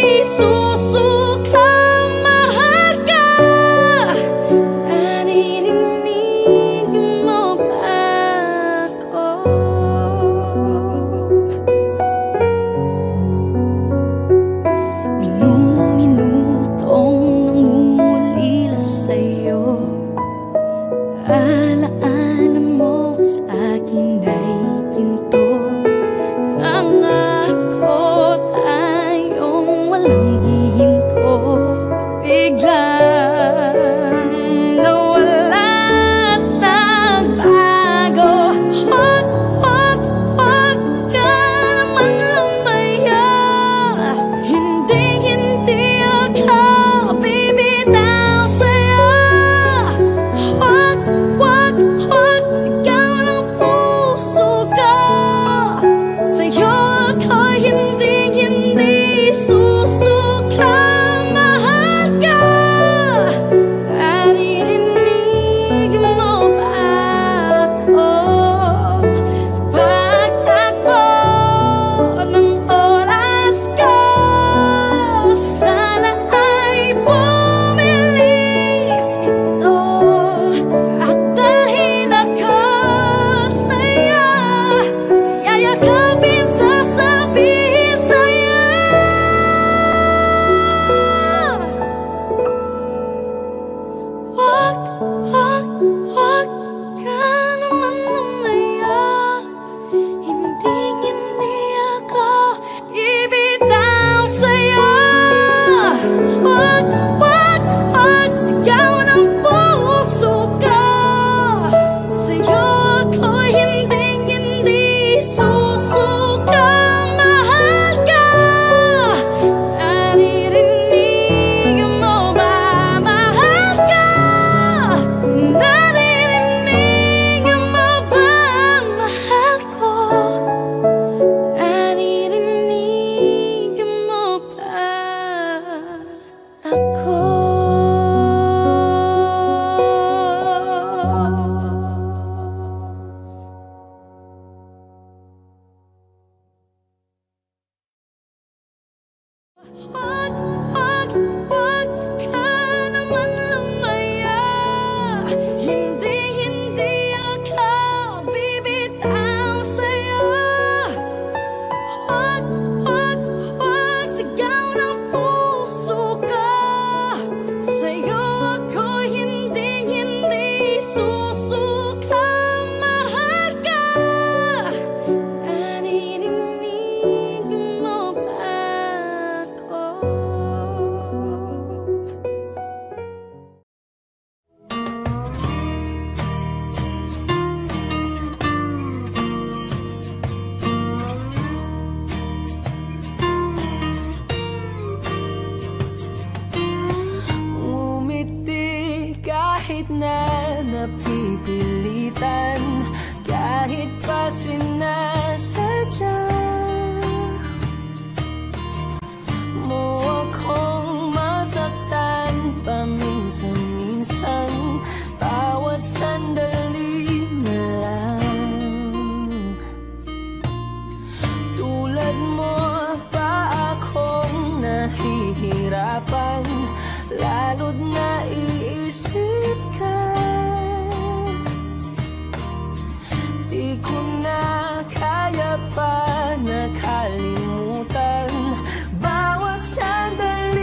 Huwag, huwag, huwag ka naman lumaya. Hindi, hindi ako bibitaw sa'yo. Huwag, huwag, huwag sigaw ng puso ko. Sa'yo ako hindi, hindi susuka. Mahal ka, naririnig mo ba? Na napipilitan, kahit pa sinasadya mo akong masaktan paminsan-minsan, bawat sandali na lang. Tulad mo pa akong nahihirapan, lalo't naiisip ka. Di ko na kaya pa nakalimutan bawat sandali.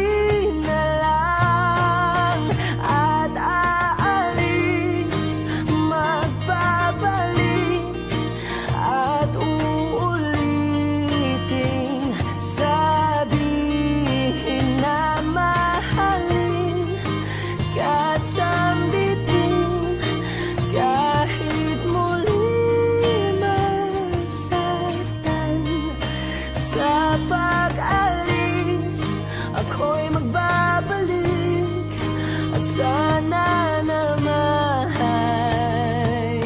sana naman ay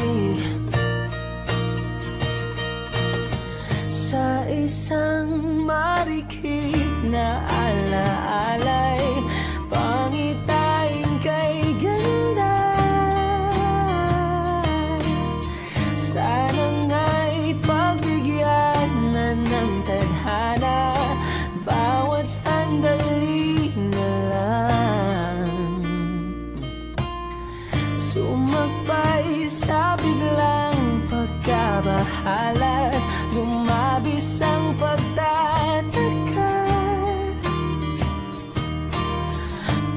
sa isang marikit na alaalay pangitain kay ganda. Sana nga'y pagbigyan na ng tadhana bawat sandali na lang. Sumakbay sa biglang pagkabahala, lumabis ang pagtataka.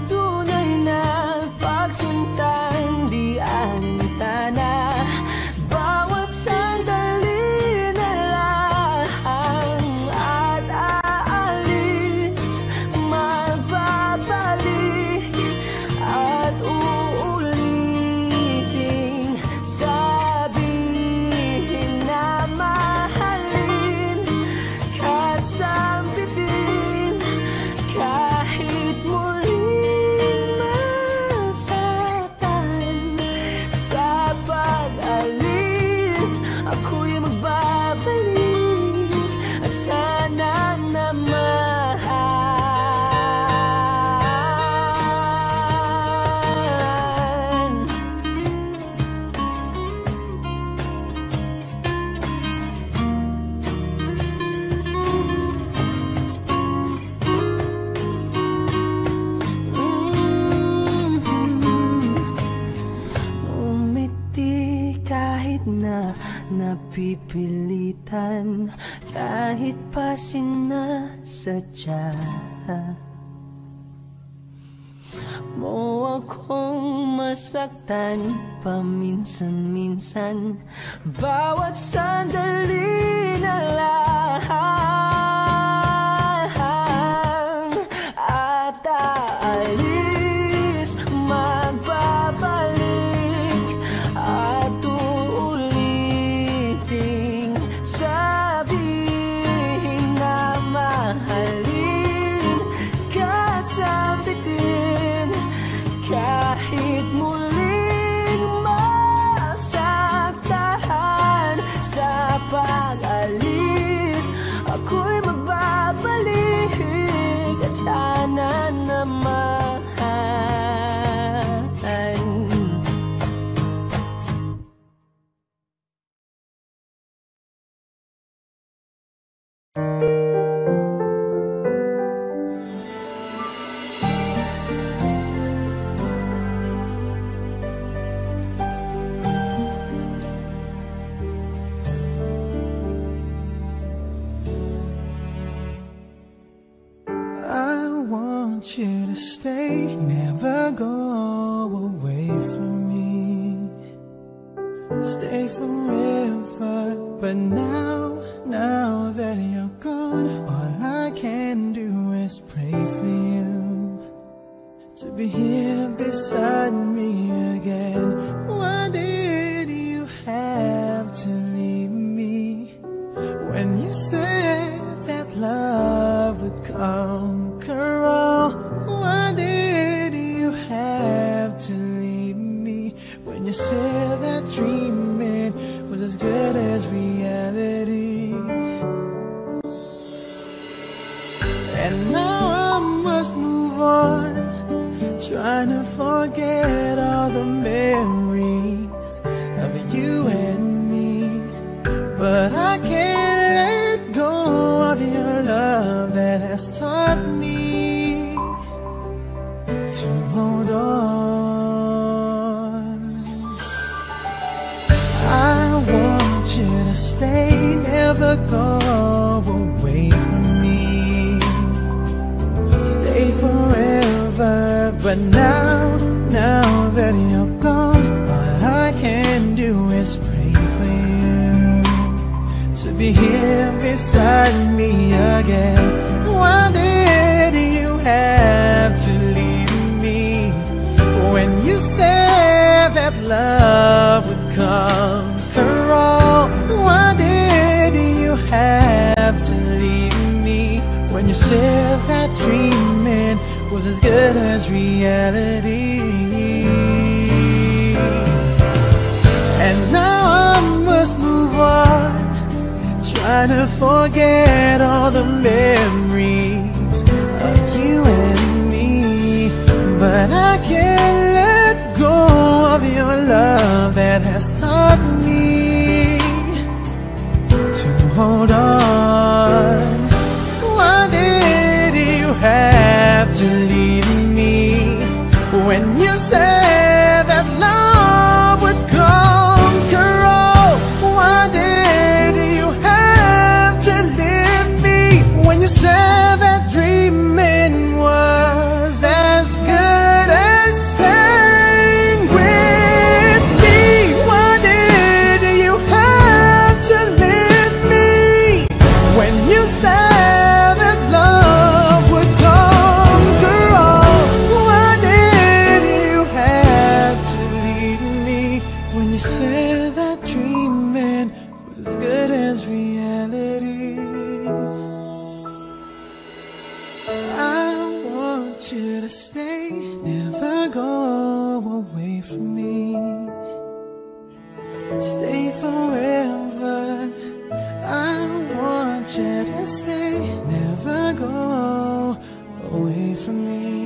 Tunay na pagsintang di alintana, bawat sandali na lang. At aalis, magbabalik, at uuliting sabihin na mahalin, kahit sampitin, kahit muling masaktan. Sa pag-alis, ako'y magbabalik, at sana naman umiti kahit na napipilitan, kahit pa sinasadya mo akong masaktan paminsan-minsan, bawat sandali na lang. At aalis, magbabalik, at uuliting sabihin na mahalin, kahit sampitin, kahit muling masaktan. Sa pag-alis, ako'y magbabalik, at sana naman you to stay, never go away from me. Stay forever, but now, now that you're gone, all I can do is pray for you to be here beside me again. Why did you have to leave me when you said that love would come? Girl, why did you have to leave me when you said that dreaming was as good as reality? And now I must move on, trying to forget all the memories of you and me, but I can't let go of your love that has taught me to hold on. I want you to stay, never go away from me. Stay forever, but now, now that you're gone, all I can do is pray for you to be here beside me again. Why did you have to leave when you said that love would conquer all? Why did you have to leave me when you said that dreaming was as good as reality? trying to forget all the memories of you and me, but I can't let go of your love that has taught me to hold on. Why did you have to leave me when you said that love would go? You said that dreaming was as good as staying with me. Why did you have to leave me when you said that love would conquer all? Why did you have to leave me when you said that dreaming was as good as reality? I want you to stay, never go away from me. Stay forever. I want you to stay, never go away from me.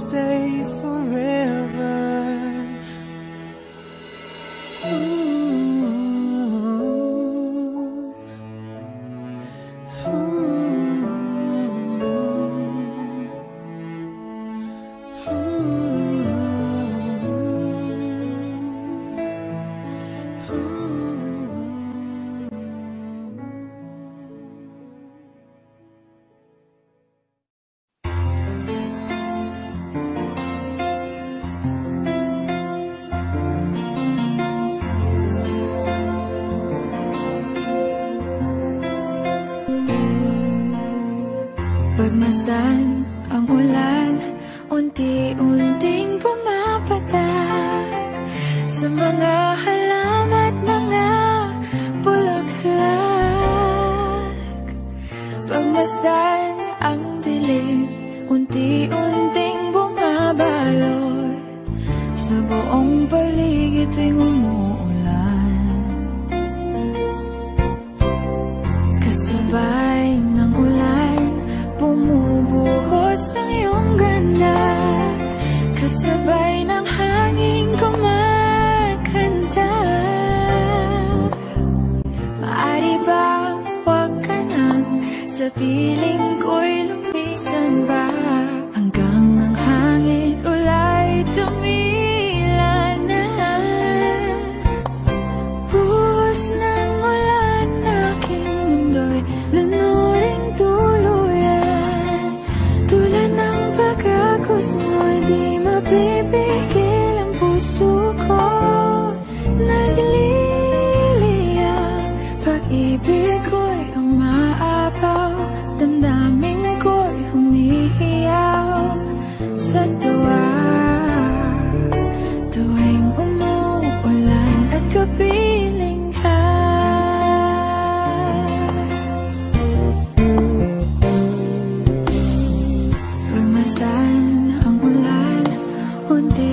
Stay forever. Ooh. Pagmasdan ang ulan, unti-unting pumapatak sa mga halam at mga bulaklak. Pagmasdan ang dilim, unti-unting bumabalot sa buong paligid tuwing umuulan. Kasabay ng ulan, bumubuhos ang iyong ganda, kasabay ng hangin kumakanta. Maari ba wag ka nang sa piling ko'y lumisan ba, hanggang ang hangin ulay tumila na. Buhos ng ulan, aking mundo'y lunuring tuloy. Pagkakos mo'y di mapipigil ang puso ko, nagliliya. Pag-ibig ko'y umaapaw, damdamin ko'y humihiyaw sa tuwa. Tuwing umuulan at kapiling ka, ang ulan, unti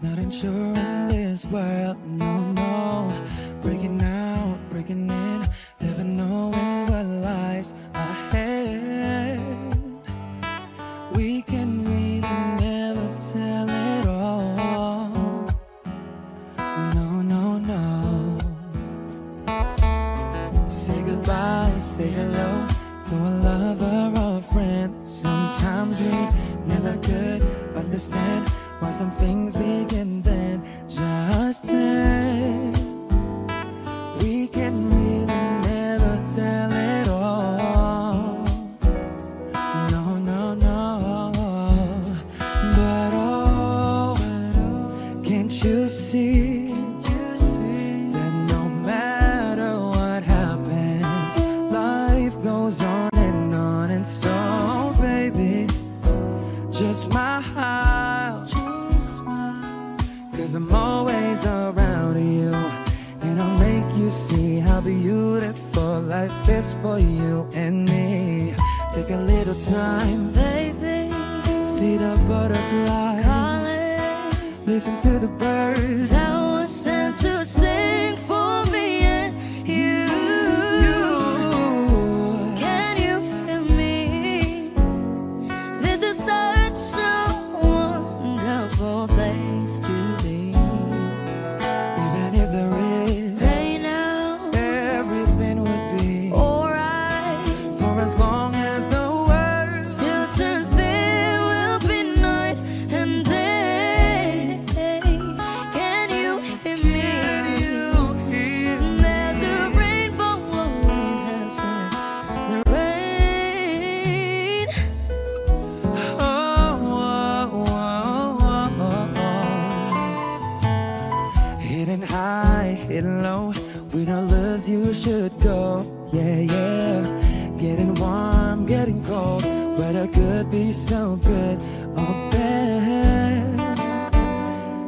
Not unsure in this world, no, no. Breaking out, breaking in, never knowing what lies ahead. We can really never tell it all. No, no, no. Say goodbye, say hello to a lover or a friend. Sometimes we never could understand why some things begin then, just then. We can really never tell it all. No, no, no. But oh, but oh, can't you see, can't you see that no matter what happens, life goes on and on. And so, baby, just my heart, 'cause I'm always around you, and I'll make you see how beautiful life is for you and me. Take a little time, baby. See the butterflies calling. Listen to the birds that were sent to sing for me and you. you. Can you feel me? This is such a wonderful place to. Low, when I lose you should go, yeah, yeah. Getting warm, getting cold, weather could be so good or bad.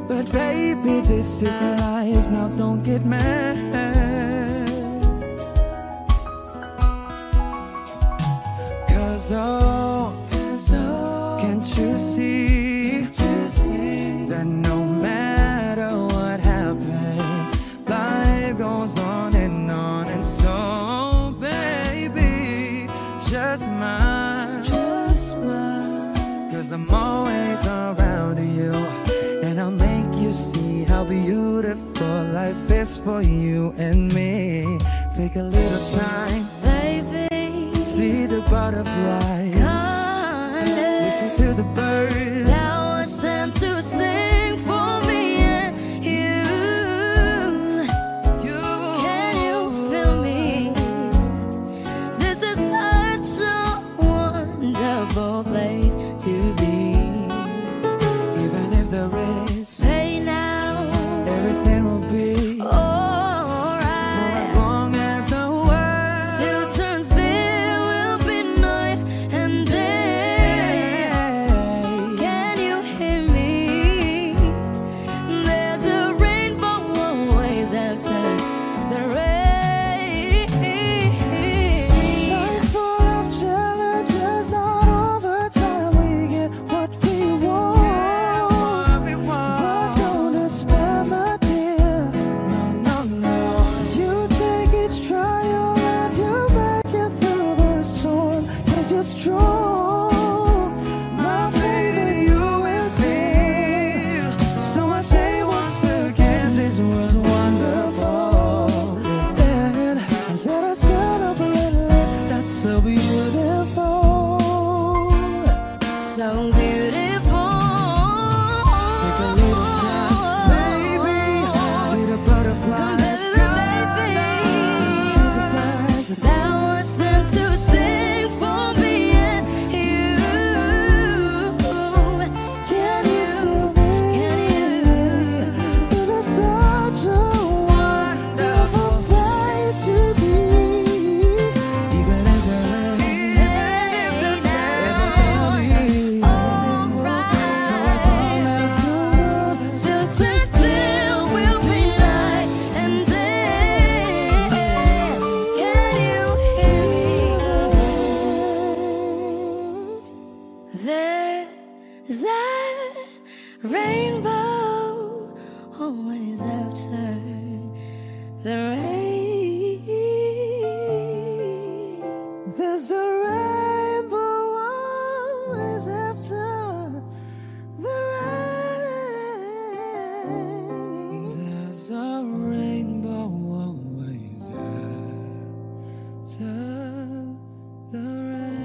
But baby, this is life, now don't get mad. 'Cause oh, 'cause oh, can't you see, can't you see that no matter what happens, life goes on and on. And so, baby, just mine, just mine, 'cause I'm always around you, and I'll make you see how beautiful life is for you and me. Take a little time, baby. See the butterflies calling. Listen to the birds that were sent to sing for me. Place to be, even if there is hey now, everything will be alright. For as long as the world still turns, there will be night and day. Hey. Can you hear me? There's a rainbow always after the rain. There's a rainbow the rain. There's a rainbow always after the rain. There's a rainbow always after the rain.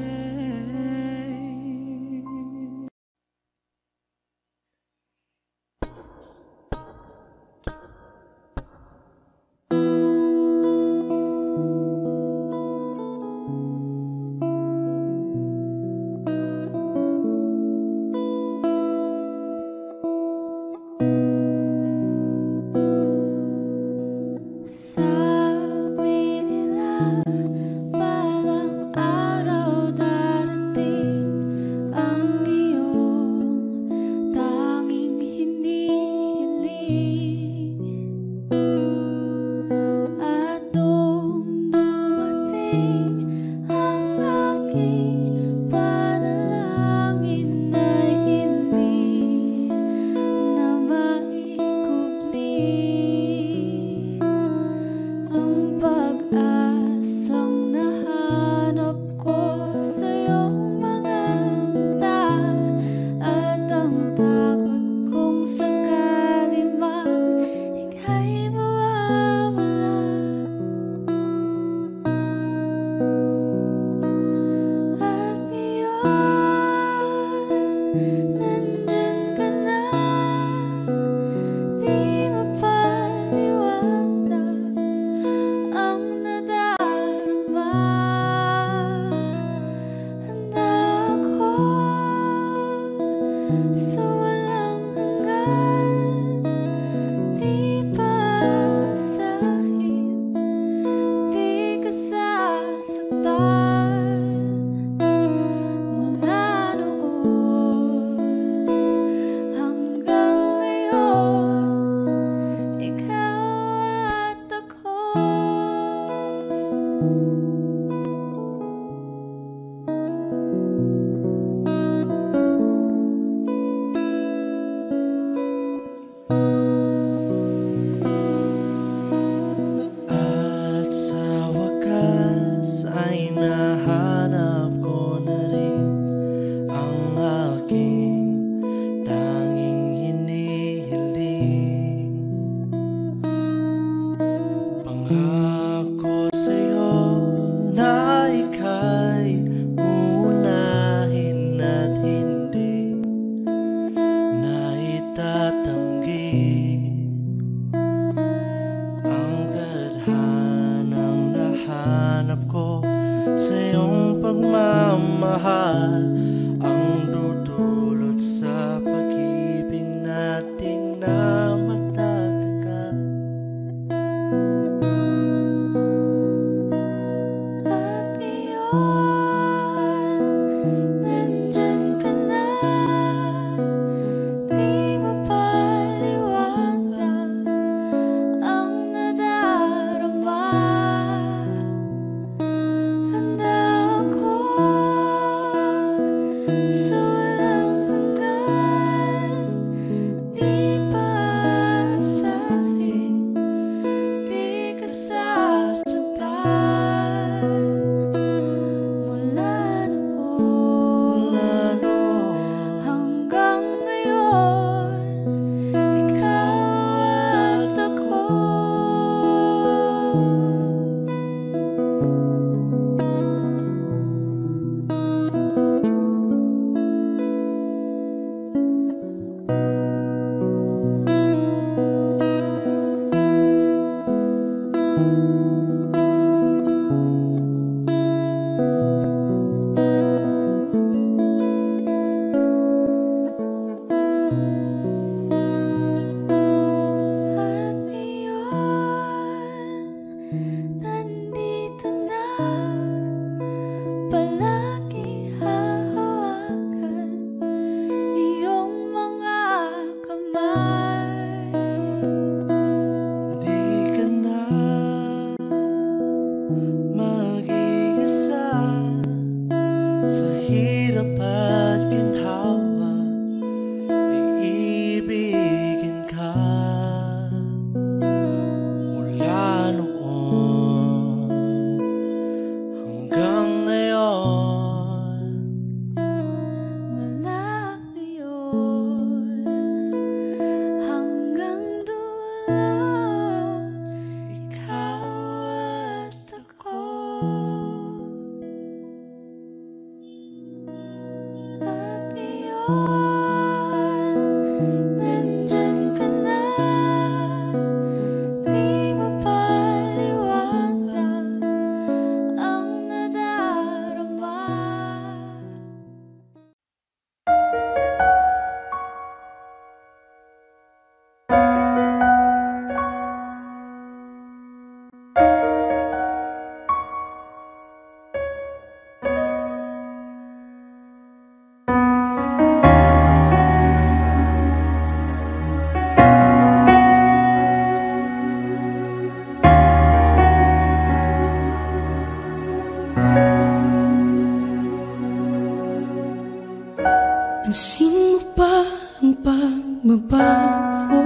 ba ang pagmabago?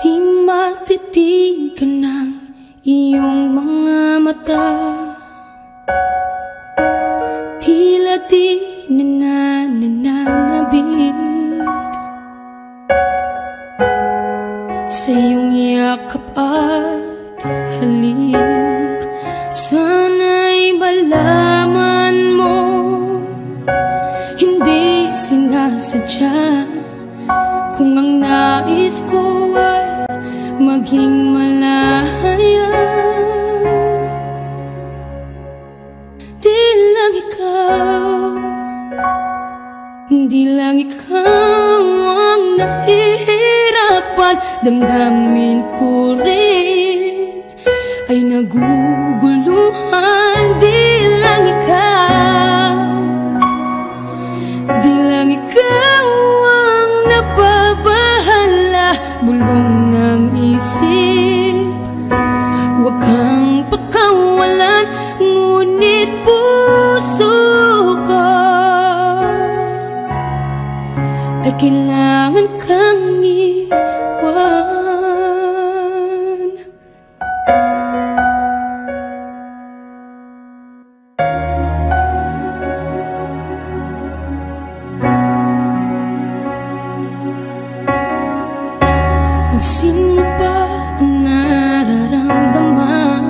Di matitigan ng iyong mga mata, tila di nananabig sa iyong yakap at halik. Sana'y malaman mo, hindi sinasadya, kung ang nais ko ay maging malaya. Di lang ikaw, di lang ikaw ang nahihirapan, damdamin ko rin ay naguguluhan. Di lang ikaw, di lang ikaw ang nababahala, bulong ng isip, huwag kang pakawalan, ngunit puso ko ay kailangan kang iwan. Pansin mo ba ang nararamdaman?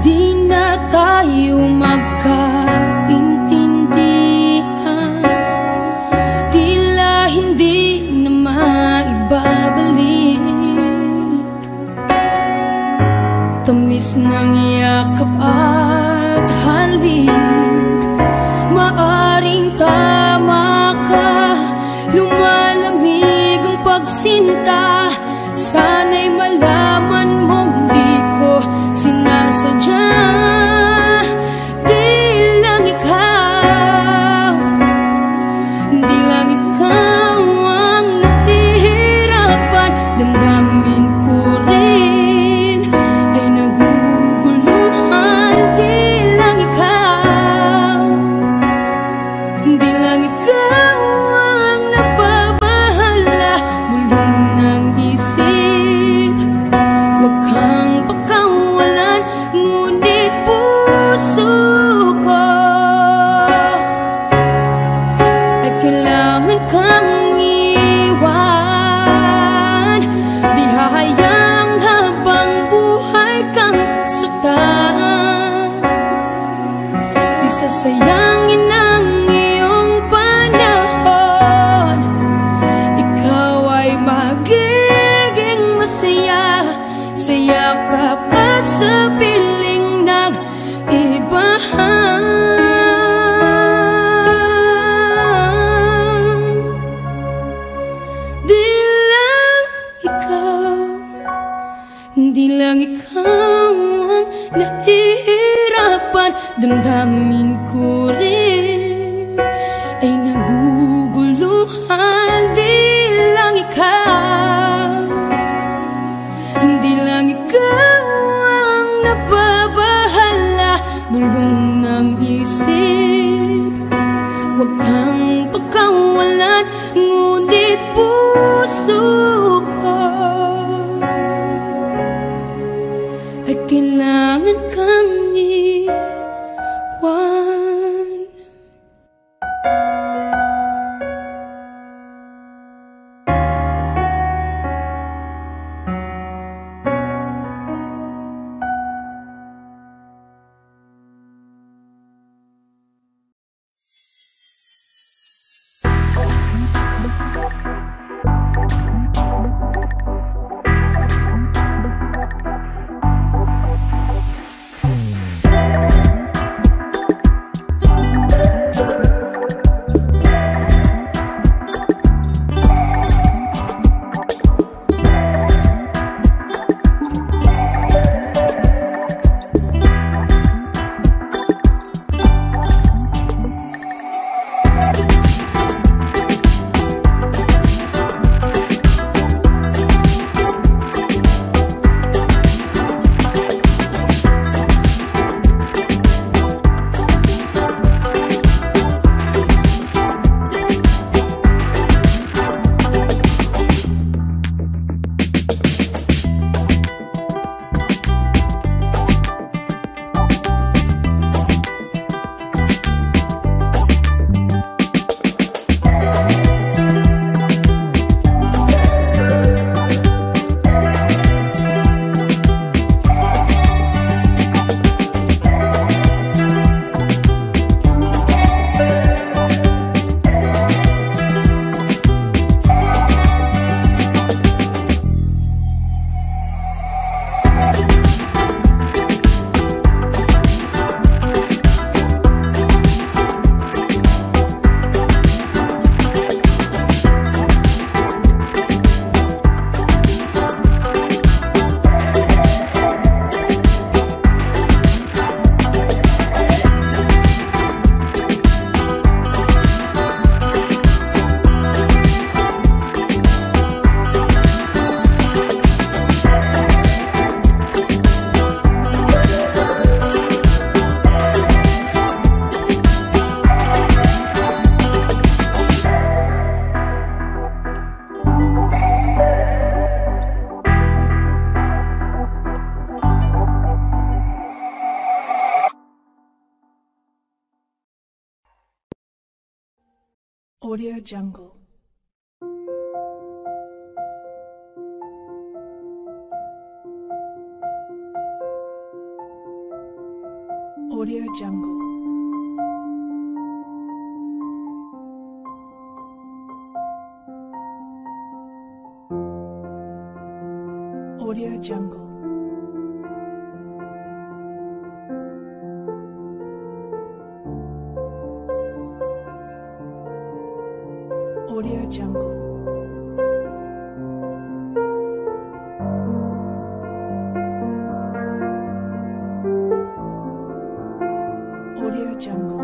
Di na tayo magkaintindihan, tila hindi na maibabalik tamis ng yakap at halik. Maaring tama ka, lumalamig ang pagsinta, sana'y malaman mong di ko sinasadya. Di lang ikaw, di lang ikaw ang nahihirapan, damdamin ko rin ay naguguluhan. Di lang ikaw, di lang ikaw ang napabahala, bulong ng isip, huwag kang pagkawalan, ngunit puso ko ay kailangan kang iwan. Di hahayaang habang buhay kang saktan, di sasayangin ang iyong panahon, ikaw ay magiging masaya sa yakap at sa piling ng ibahan. Di lang ikaw, di lang ikaw ang nahihirapan, damdamin ko rin ay naguguluhan. Di lang ikaw, di lang ikaw ang nababahala, bulong ng isip, huwag kang pagkawalan, ngunit puso ko ay kailangan kang iwan. Bye. Audio Jungle. Audio Jungle. Audio Jungle. Audio Jungle. Audio Jungle.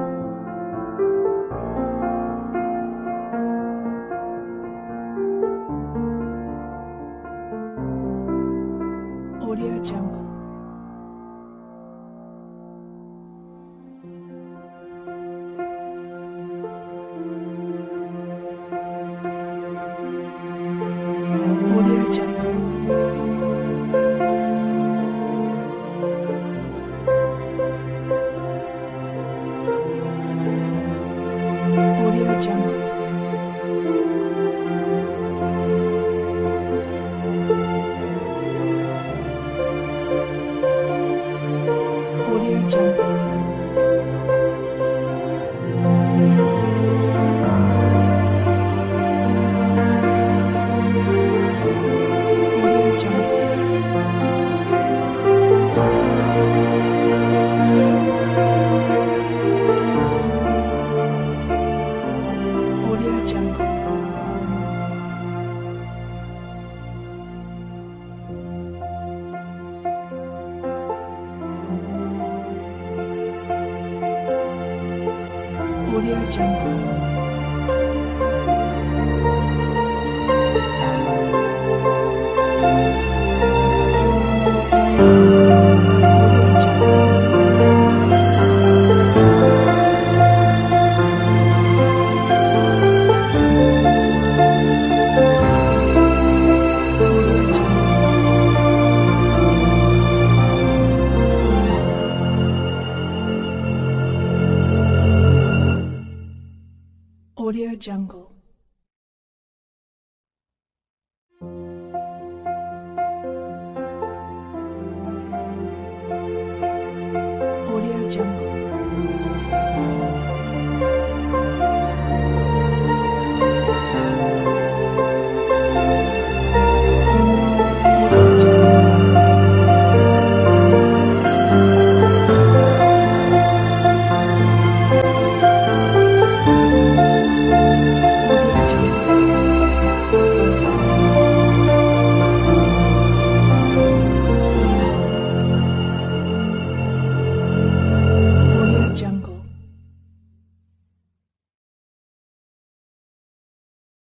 Audio Jungle. Audio Jungle. Jungle. Audio Jungle. Audio Jungle. Audio Jungle. Audio Jungle. Audio Jungle.